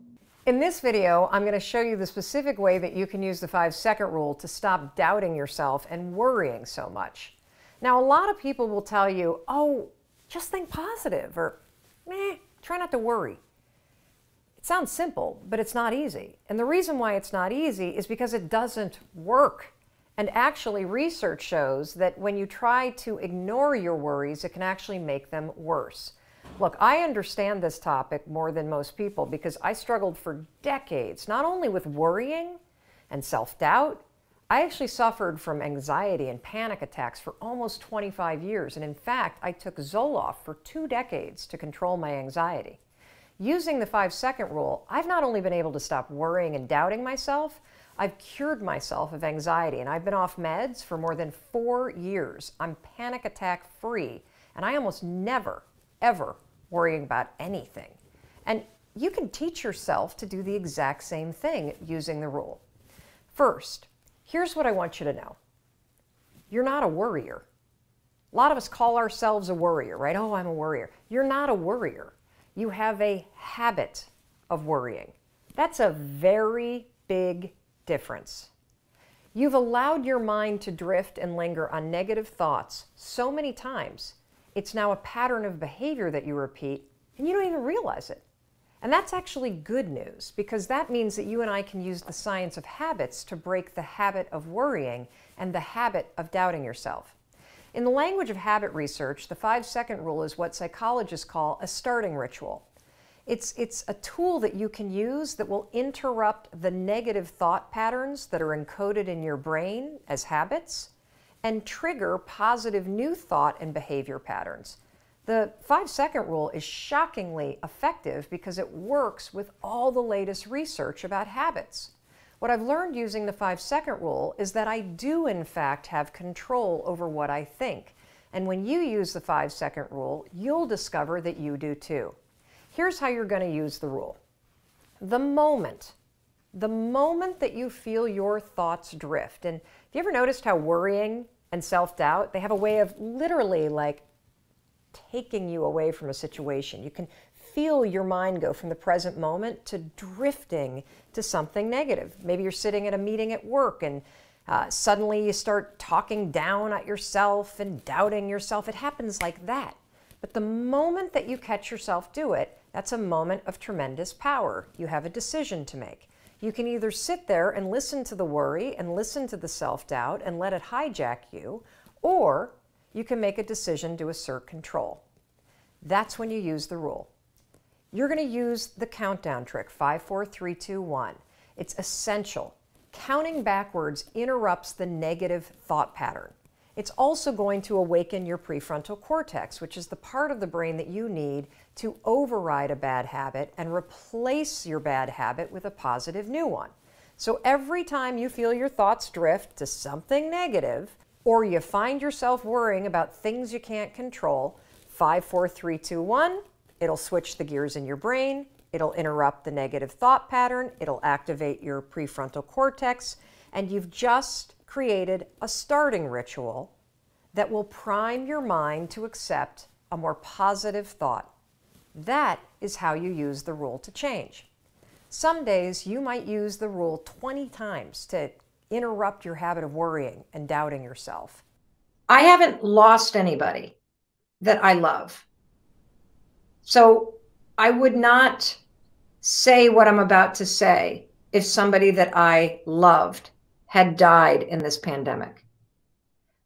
In this video, I'm going to show you the specific way that you can use the 5-second rule to stop doubting yourself and worrying so much. Now, a lot of people will tell you, oh, just think positive, or meh, try not to worry. It sounds simple, but it's not easy. And the reason why it's not easy is because it doesn't work. And actually, research shows that when you try to ignore your worries, it can actually make them worse. Look, I understand this topic more than most people because I struggled for decades, not only with worrying and self-doubt, I actually suffered from anxiety and panic attacks for almost 25 years. And in fact, I took Zoloft for 2 decades to control my anxiety. Using the 5-second rule, I've not only been able to stop worrying and doubting myself, I've cured myself of anxiety, and I've been off meds for more than 4 years. I'm panic attack free, and I almost never, ever worry about anything. And you can teach yourself to do the exact same thing using the rule. First, here's what I want you to know. You're not a worrier. A lot of us call ourselves a worrier, right? Oh, I'm a worrier. You're not a worrier. You have a habit of worrying. That's a very big difference. You've allowed your mind to drift and linger on negative thoughts so many times, it's now a pattern of behavior that you repeat, and you don't even realize it. And that's actually good news, because that means that you and I can use the science of habits to break the habit of worrying and the habit of doubting yourself. In the language of habit research, the 5-second rule is what psychologists call a starting ritual. It's a tool that you can use that will interrupt the negative thought patterns that are encoded in your brain as habits and trigger positive new thought and behavior patterns. The 5-second rule is shockingly effective because it works with all the latest research about habits. What I've learned using the 5-second rule is that I do, in fact, have control over what I think. And when you use the 5-second rule, you'll discover that you do too. Here's how you're going to use the rule. The moment that you feel your thoughts drift, and have you ever noticed how worrying and self-doubt, they have a way of literally like taking you away from a situation. You can feel your mind go from the present moment to drifting to something negative. Maybe you're sitting at a meeting at work and suddenly you start talking down at yourself and doubting yourself. It happens like that. But the moment that you catch yourself do it, that's a moment of tremendous power. You have a decision to make. You can either sit there and listen to the worry and listen to the self-doubt and let it hijack you, or you can make a decision to assert control. That's when you use the rule. You're going to use the countdown trick, 5, 4, 3, 2, 1. It's essential. Counting backwards interrupts the negative thought pattern. It's also going to awaken your prefrontal cortex, which is the part of the brain that you need to override a bad habit and replace your bad habit with a positive new one. So every time you feel your thoughts drift to something negative, or you find yourself worrying about things you can't control, 5, 4, 3, 2, 1, it'll switch the gears in your brain, it'll interrupt the negative thought pattern, it'll activate your prefrontal cortex, and you've just created a starting ritual that will prime your mind to accept a more positive thought. That is how you use the rule to change. Some days you might use the rule 20 times to interrupt your habit of worrying and doubting yourself. I haven't lost anybody that I love. So I would not say what I'm about to say if somebody that I loved had died in this pandemic.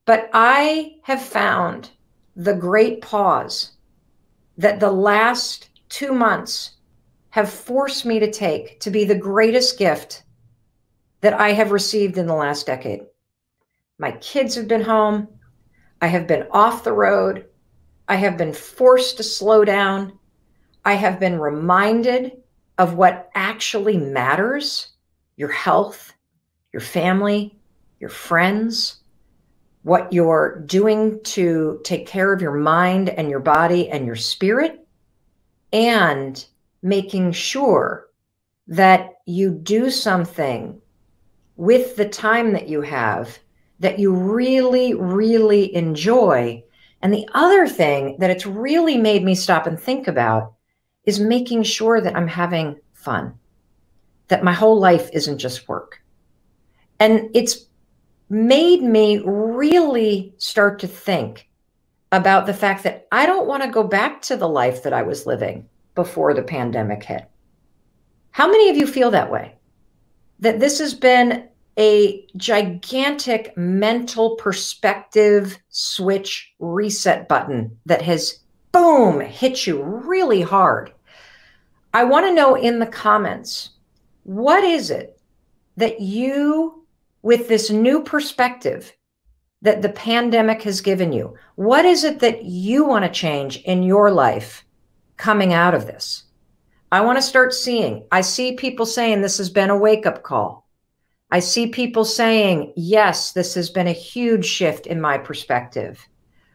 But I have found the great pause that the last 2 months have forced me to take to be the greatest gift that I have received in the last decade. My kids have been home. I have been off the road. I have been forced to slow down. I have been reminded of what actually matters, your health, your family, your friends, what you're doing to take care of your mind and your body and your spirit, and making sure that you do something with the time that you have that you really, really enjoy. And the other thing that it's really made me stop and think about is making sure that I'm having fun, that my whole life isn't just work. And it's made me really start to think about the fact that I don't want to go back to the life that I was living before the pandemic hit. How many of you feel that way? That this has been a gigantic mental perspective switch reset button that has, boom, hit you really hard. I want to know in the comments, what is it that you, with this new perspective that the pandemic has given you, what is it that you want to change in your life coming out of this? I want to start seeing, I see people saying this has been a wake-up call. I see people saying, yes, this has been a huge shift in my perspective.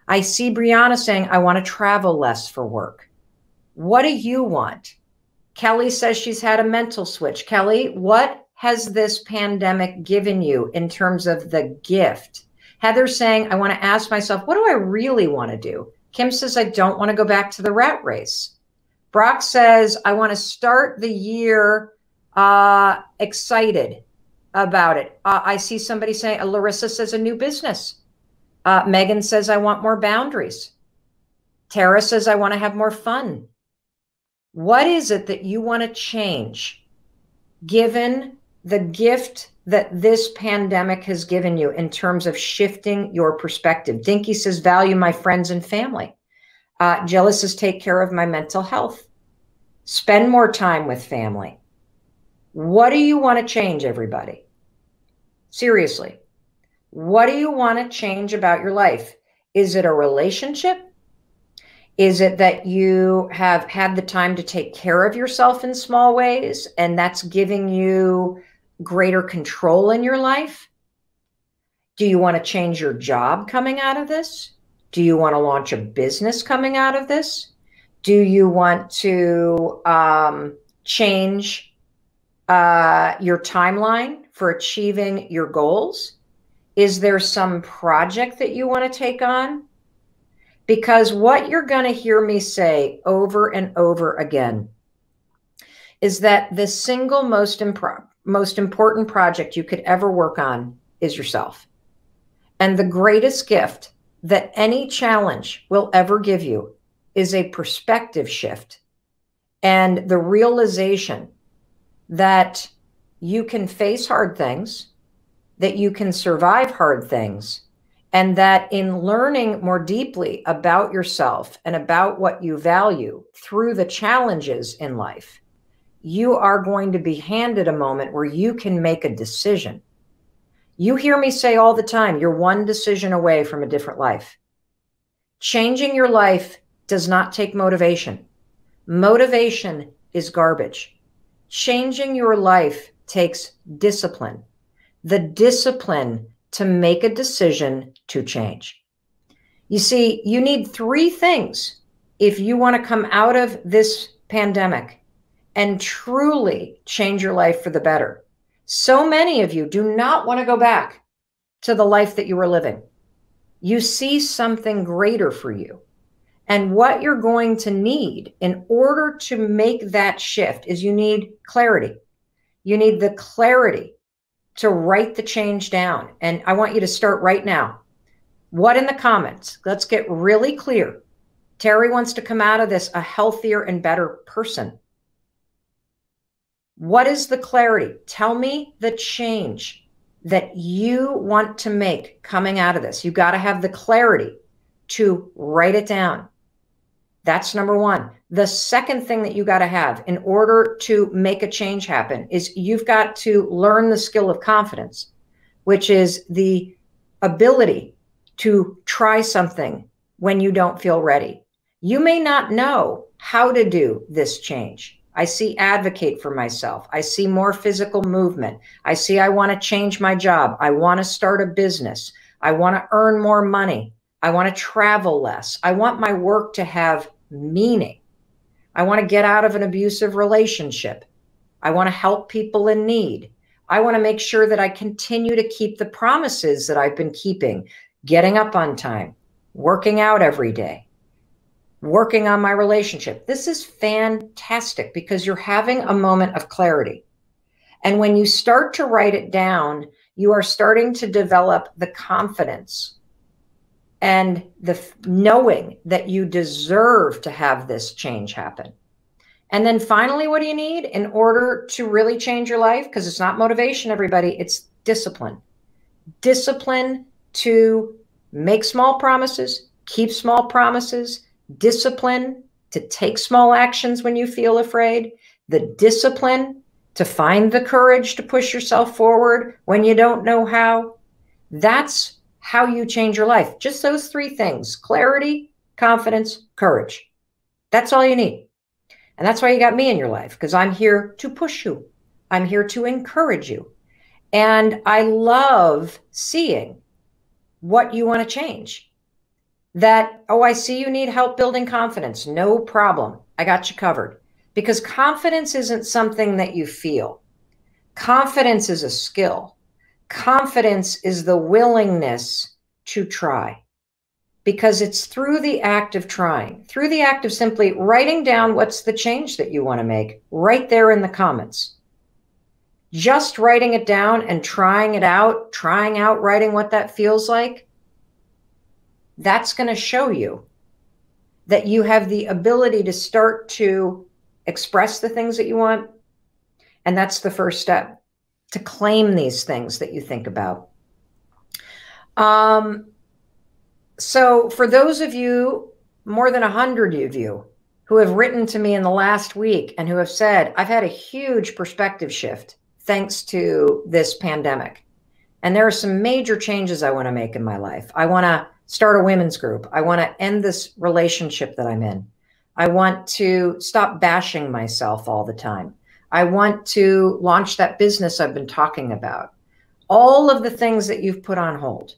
I see Brianna saying, I want to travel less for work. What do you want? Kelly says she's had a mental switch. Kelly, what has this pandemic given you in terms of the gift? Heather's saying, I want to ask myself, what do I really want to do? Kim says, I don't want to go back to the rat race. Brock says, I want to start the year excited about it. I see somebody saying, Larissa says a new business. Megan says, I want more boundaries. Tara says, I want to have more fun. What is it that you want to change given the gift that this pandemic has given you in terms of shifting your perspective? Dinky says, value my friends and family. Jealous says, take care of my mental health. Spend more time with family. What do you want to change, everybody? Seriously, what do you want to change about your life? Is it a relationship? Is it that you have had the time to take care of yourself in small ways and that's giving you greater control in your life? Do you want to change your job coming out of this? Do you want to launch a business coming out of this? Do you want to change your timeline for achieving your goals? Is there some project that you want to take on? Because what you're going to hear me say over and over again is that the single most important project you could ever work on is yourself. And the greatest gift that any challenge will ever give you is a perspective shift and the realization that you can face hard things, that you can survive hard things, and that in learning more deeply about yourself and about what you value through the challenges in life, you are going to be handed a moment where you can make a decision. You hear me say all the time, you're one decision away from a different life. Changing your life does not take motivation. Motivation is garbage. Changing your life takes discipline. The discipline to make a decision to change. You see, you need three things if you want to come out of this pandemic and truly change your life for the better. So many of you do not want to go back to the life that you were living. You see something greater for you. And what you're going to need in order to make that shift is you need clarity. You need the clarity to write the change down. And I want you to start right now. What in the comments? Let's get really clear. Terry wants to come out of this a healthier and better person. What is the clarity? Tell me the change that you want to make coming out of this. You got to have the clarity to write it down. That's number one. The second thing that you got to have in order to make a change happen is you've got to learn the skill of confidence, which is the ability to try something when you don't feel ready. You may not know how to do this change. I see advocate for myself. I see more physical movement. I see I want to change my job. I want to start a business. I want to earn more money. I want to travel less. I want my work to have meaning. I want to get out of an abusive relationship. I want to help people in need. I want to make sure that I continue to keep the promises that I've been keeping, getting up on time, working out every day, working on my relationship. This is fantastic because you're having a moment of clarity. And when you start to write it down, you are starting to develop the confidence and the knowing that you deserve to have this change happen. And then finally, what do you need in order to really change your life? Because it's not motivation, everybody. It's discipline. Discipline to make small promises, keep small promises, discipline to take small actions when you feel afraid, the discipline to find the courage to push yourself forward when you don't know how. That's how you change your life. Just those three things: clarity, confidence, courage. That's all you need. And that's why you got me in your life, because I'm here to push you. I'm here to encourage you. And I love seeing what you want to change. That, oh, I see you need help building confidence. No problem. I got you covered. Because confidence isn't something that you feel. Confidence is a skill. Confidence is the willingness to try. Because it's through the act of trying, through the act of simply writing down what's the change that you want to make right there in the comments. Just writing it down and trying it out, writing what that feels like, that's going to show you that you have the ability to start to express the things that you want. And that's the first step, to claim these things that you think about. So for those of you, more than 100 of you, who have written to me in the last week and who have said, I've had a huge perspective shift thanks to this pandemic. And there are some major changes I want to make in my life. I want to start a women's group. I want to end this relationship that I'm in. I want to stop bashing myself all the time. I want to launch that business I've been talking about. All of the things that you've put on hold.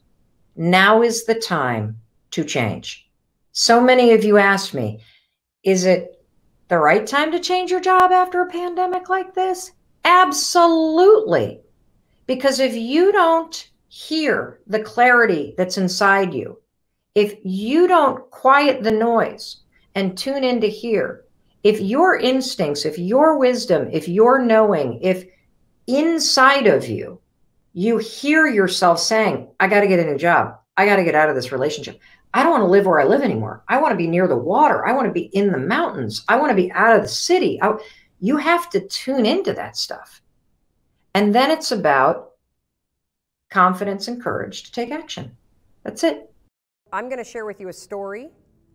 Now is the time to change. So many of you asked me, is it the right time to change your job after a pandemic like this? Absolutely. Because if you don't hear the clarity that's inside you, if you don't quiet the noise and tune in to hear, if your instincts, if your wisdom, if your knowing, if inside of you, you hear yourself saying, I got to get a new job. I got to get out of this relationship. I don't want to live where I live anymore. I want to be near the water. I want to be in the mountains. I want to be out of the city. You have to tune into that stuff. And then it's about confidence and courage to take action. That's it. I'm going to share with you a story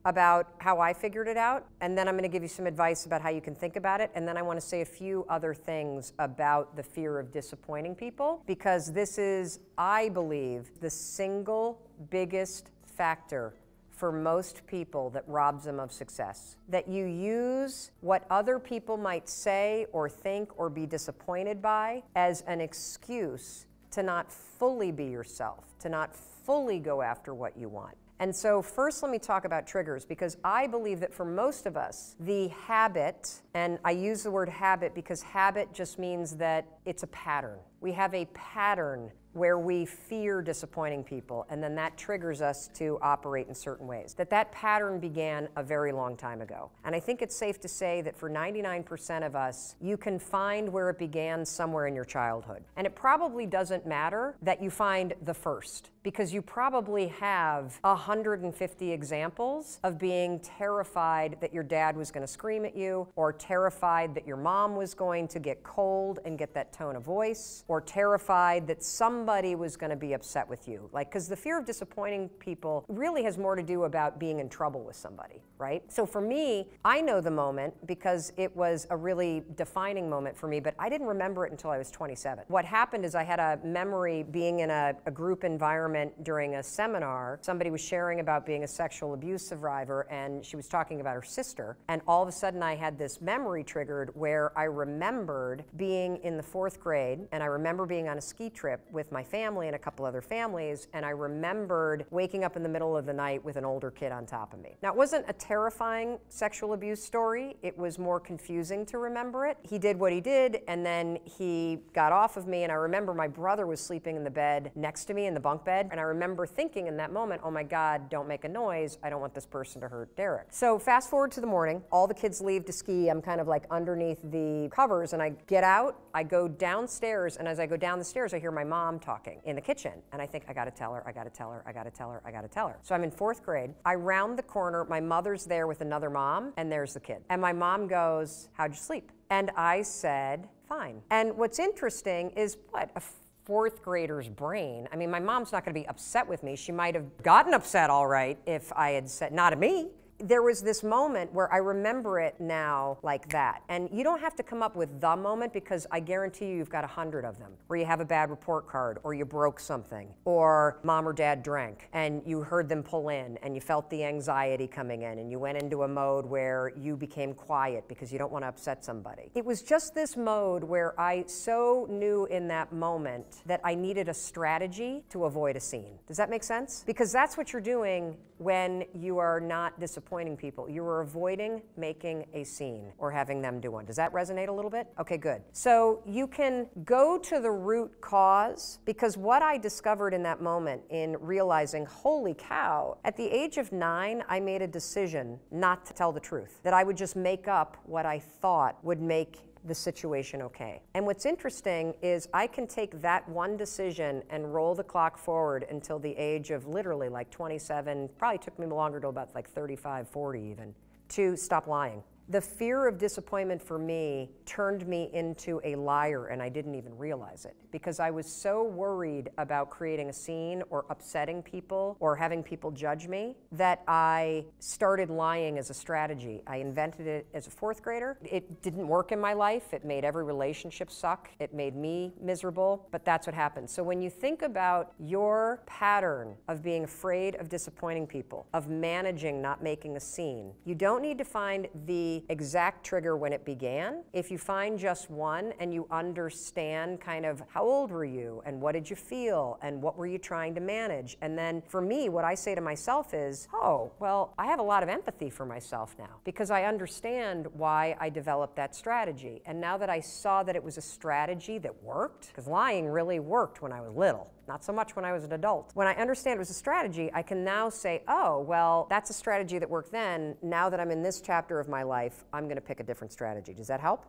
about how I figured it out, and then I'm going to give you some advice about how you can think about it, and then I want to say a few other things about the fear of disappointing people, because this is, I believe, the single biggest factor for most people that robs them of success. That you use what other people might say or think or be disappointed by as an excuse to not fully be yourself, to not fully go after what you want. And so first, let me talk about triggers, because I believe that for most of us, the habit, and I use the word habit because habit just means that it's a pattern. We have a pattern where we fear disappointing people, and then that triggers us to operate in certain ways. That pattern began a very long time ago. And I think it's safe to say that for 99% of us, you can find where it began somewhere in your childhood. And it probably doesn't matter that you find the first, because you probably have 150 examples of being terrified that your dad was going to scream at you, or terrified that your mom was going to get cold and get that tone of voice, or terrified that somebody was going to be upset with you. Like, because the fear of disappointing people really has more to do about being in trouble with somebody, right? So for me, I know the moment because it was a really defining moment for me, but I didn't remember it until I was 27. What happened is I had a memory being in a group environment during a seminar. Somebody was sharing about being a sexual abuse survivor, and she was talking about her sister, and all of a sudden I had this memory triggered where I remembered being in the 4th grade, and I remember being on a ski trip with my family and a couple other families, and I remembered waking up in the middle of the night with an older kid on top of me. Now, it wasn't a terrifying sexual abuse story. It was more confusing to remember it. He did what he did, and then he got off of me, and I remember my brother was sleeping in the bed next to me in the bunk bed, bed. And I remember thinking in that moment, oh my God, don't make a noise. I don't want this person to hurt Derek. So fast forward to the morning, all the kids leave to ski. I'm kind of like underneath the covers and I get out, I go downstairs. And as I go down the stairs, I hear my mom talking in the kitchen. And I think, I gotta tell her, I gotta tell her, I gotta tell her, I gotta tell her. So I'm in fourth grade. I round the corner, my mother's there with another mom and there's the kid. And my mom goes, how'd you sleep? And I said, fine. And what's interesting is what? A fourth grader's brain. I mean, my mom's not gonna be upset with me. She might have gotten upset all right if I had said, not at me. There was this moment where I remember it now like that. And you don't have to come up with the moment because I guarantee you you've got 100 of them where you have a bad report card or you broke something or mom or dad drank and you heard them pull in and you felt the anxiety coming in and you went into a mode where you became quiet because you don't want to upset somebody. It was just this mode where I so knew in that moment that I needed a strategy to avoid a scene. Does that make sense? Because that's what you're doing when you are not disappointing people. You are avoiding making a scene or having them do one. Does that resonate a little bit? Okay, good. So you can go to the root cause because what I discovered in that moment in realizing, holy cow, at the age of 9, I made a decision not to tell the truth, that I would just make up what I thought would make the situation okay. And what's interesting is I can take that one decision and roll the clock forward until the age of literally like 27, probably took me longer to about like 35, 40 even, to stop lying. The fear of disappointment for me turned me into a liar and I didn't even realize it because I was so worried about creating a scene or upsetting people or having people judge me that I started lying as a strategy. I invented it as a fourth grader. It didn't work in my life. It made every relationship suck. It made me miserable, but that's what happened. So when you think about your pattern of being afraid of disappointing people, of managing not making a scene, you don't need to find the exact trigger when it began. If you find just one and you understand kind of how old were you and what did you feel and what were you trying to manage. And then for me, what I say to myself is, oh, well, I have a lot of empathy for myself now because I understand why I developed that strategy. And now that I saw that it was a strategy that worked, because lying really worked when I was little. Not so much when I was an adult. When I understand it was a strategy, I can now say, oh, well, that's a strategy that worked then. Now that I'm in this chapter of my life, I'm going to pick a different strategy. Does that help?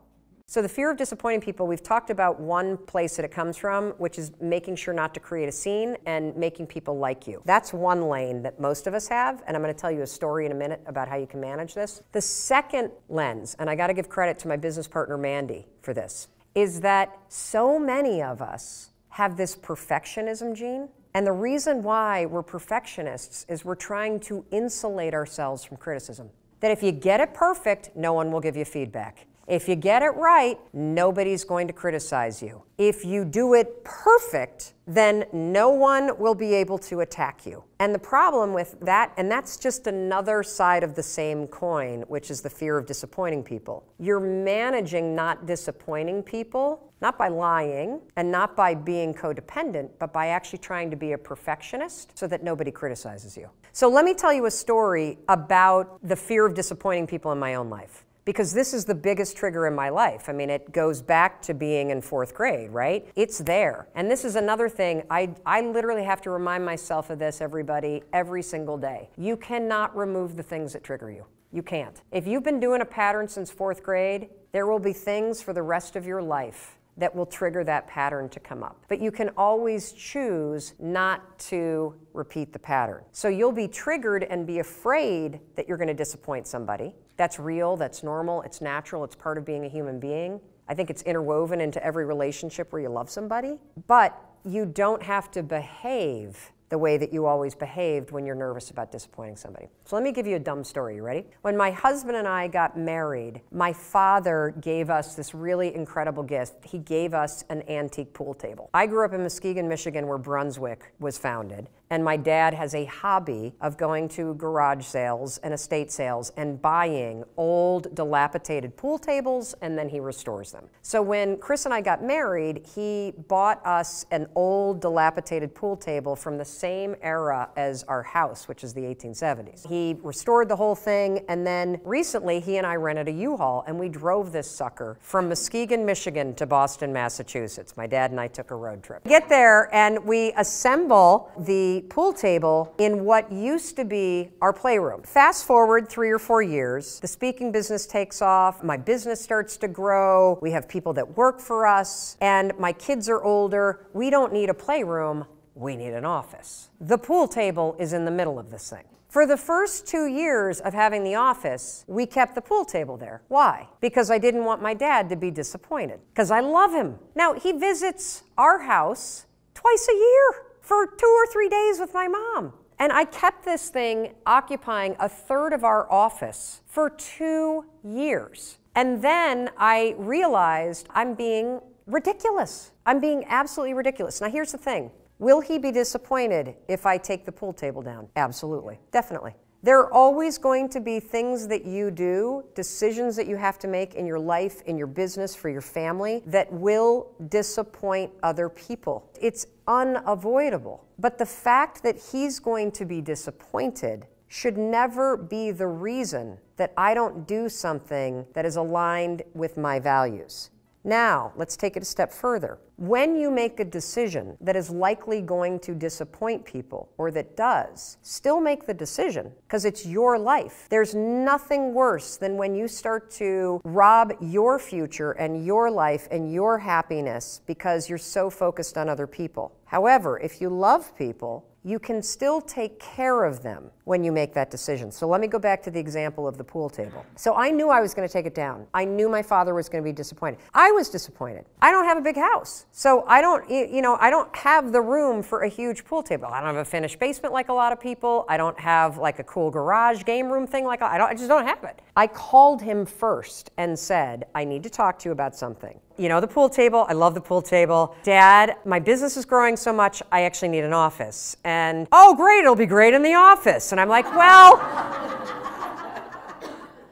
So the fear of disappointing people, we've talked about one place that it comes from, which is making sure not to create a scene and making people like you. That's one lane that most of us have, and I'm going to tell you a story in a minute about how you can manage this. The second lens, and I got to give credit to my business partner, Mandy, for this, is that so many of us have this perfectionism gene. And the reason why we're perfectionists is we're trying to insulate ourselves from criticism. That if you get it perfect, no one will give you feedback. If you get it right, nobody's going to criticize you. If you do it perfect, then no one will be able to attack you. And the problem with that, and that's just another side of the same coin, which is the fear of disappointing people. You're managing not disappointing people, not by lying and not by being codependent, but by actually trying to be a perfectionist so that nobody criticizes you. So let me tell you a story about the fear of disappointing people in my own life. Because this is the biggest trigger in my life. I mean, it goes back to being in fourth grade, right? It's there. And this is another thing, I literally have to remind myself of this, everybody, every single day. You cannot remove the things that trigger you. You can't. If you've been doing a pattern since fourth grade, there will be things for the rest of your life that will trigger that pattern to come up. But you can always choose not to repeat the pattern. So you'll be triggered and be afraid that you're going to disappoint somebody. That's real, that's normal, it's natural, it's part of being a human being. I think it's interwoven into every relationship where you love somebody. But you don't have to behave the way that you always behaved when you're nervous about disappointing somebody. So let me give you a dumb story, you ready? When my husband and I got married, my father gave us this really incredible gift. He gave us an antique pool table. I grew up in Muskegon, Michigan, where Brunswick was founded. And my dad has a hobby of going to garage sales and estate sales and buying old, dilapidated pool tables, and then he restores them. So when Chris and I got married, he bought us an old, dilapidated pool table from the same era as our house, which is the 1870s. He restored the whole thing, and then recently he and I rented a U-Haul, and we drove this sucker from Muskegon, Michigan to Boston, Massachusetts. My dad and I took a road trip. Get there, and we assemble the pool table in what used to be our playroom. Fast forward 3 or 4 years, the speaking business takes off, my business starts to grow, we have people that work for us, and my kids are older. We don't need a playroom, we need an office. The pool table is in the middle of this thing. For the first 2 years of having the office, we kept the pool table there. Why? Because I didn't want my dad to be disappointed, because I love him. Now, he visits our house twice a year for 2 or 3 days with my mom. And I kept this thing occupying a third of our office for 2 years. And then I realized I'm being ridiculous. I'm being absolutely ridiculous. Now here's the thing. Will he be disappointed if I take the pool table down? Absolutely, definitely. There are always going to be things that you do, decisions that you have to make in your life, in your business, for your family, that will disappoint other people. It's unavoidable. But the fact that he's going to be disappointed should never be the reason that I don't do something that is aligned with my values. Now, let's take it a step further. When you make a decision that is likely going to disappoint people, or that does, still make the decision, because it's your life. There's nothing worse than when you start to rob your future and your life and your happiness because you're so focused on other people. However, if you love people, you can still take care of them when you make that decision. So let me go back to the example of the pool table. So I knew I was going to take it down. I knew my father was going to be disappointed. I was disappointed. I don't have a big house. So I don't, I don't have the room for a huge pool table. I don't have a finished basement like a lot of people. I don't have like a cool garage game room thing like I just don't have it. I called him first and said, I need to talk to you about something. You know, the pool table, I love the pool table. Dad, my business is growing so much, I actually need an office. And, oh great, it'll be great in the office. And I'm like, well,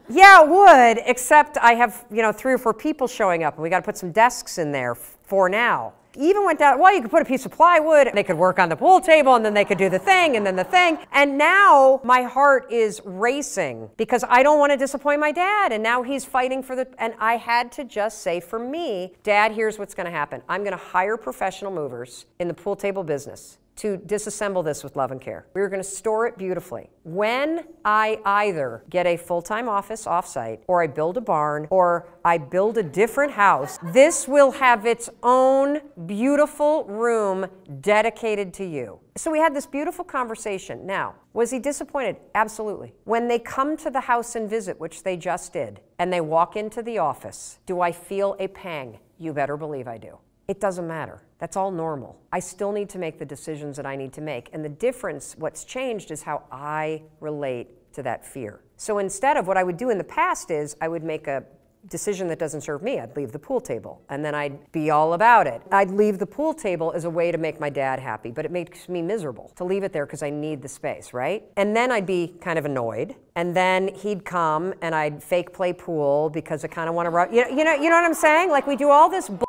yeah, it would, except I have, 3 or 4 people showing up and we gotta put some desks in there for now. Even went down, well, you could put a piece of plywood, and they could work on the pool table, and then they could do the thing, and then the thing. And now my heart is racing because I don't want to disappoint my dad. And now he's fighting for the, and I had to just say, for me, Dad, here's what's going to happen. I'm going to hire professional movers in the pool table business to disassemble this with love and care. We were going to store it beautifully. When I either get a full-time office offsite, or I build a barn, or I build a different house, this will have its own beautiful room dedicated to you. So we had this beautiful conversation. Now, was he disappointed? Absolutely. When they come to the house and visit, which they just did, and they walk into the office, do I feel a pang? You better believe I do. It doesn't matter. That's all normal. I still need to make the decisions that I need to make. And the difference, what's changed, is how I relate to that fear. So instead of what I would do in the past is I would make a decision that doesn't serve me. I'd leave the pool table, and then I'd be all about it. I'd leave the pool table as a way to make my dad happy, but it makes me miserable to leave it there because I need the space, right? And then I'd be kind of annoyed, and then he'd come and I'd fake play pool because I kind of want to run. You know what I'm saying? Like, we do all this bull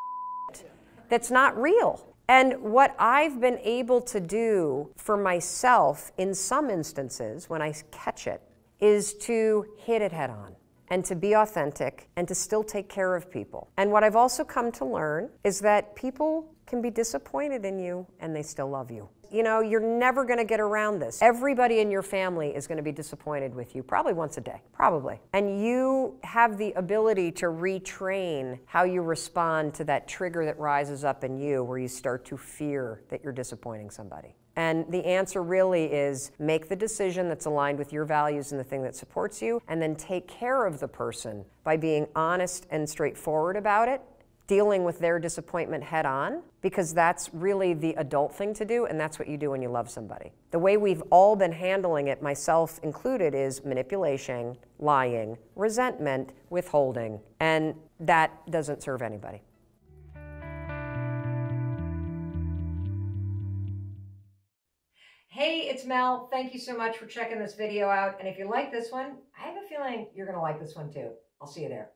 that's not real. And what I've been able to do for myself in some instances when I catch it is to hit it head on and to be authentic and to still take care of people. And what I've also come to learn is that people can be disappointed in you and they still love you. You know, you're never gonna get around this. Everybody in your family is gonna be disappointed with you, probably once a day, probably. And you have the ability to retrain how you respond to that trigger that rises up in you where you start to fear that you're disappointing somebody. And the answer really is make the decision that's aligned with your values and the thing that supports you, and then take care of the person by being honest and straightforward about it, dealing with their disappointment head on, because that's really the adult thing to do, and that's what you do when you love somebody. The way we've all been handling it, myself included, is manipulation, lying, resentment, withholding, and that doesn't serve anybody. Hey, it's Mel. Thank you so much for checking this video out. And if you like this one, I have a feeling you're going to like this one too. I'll see you there.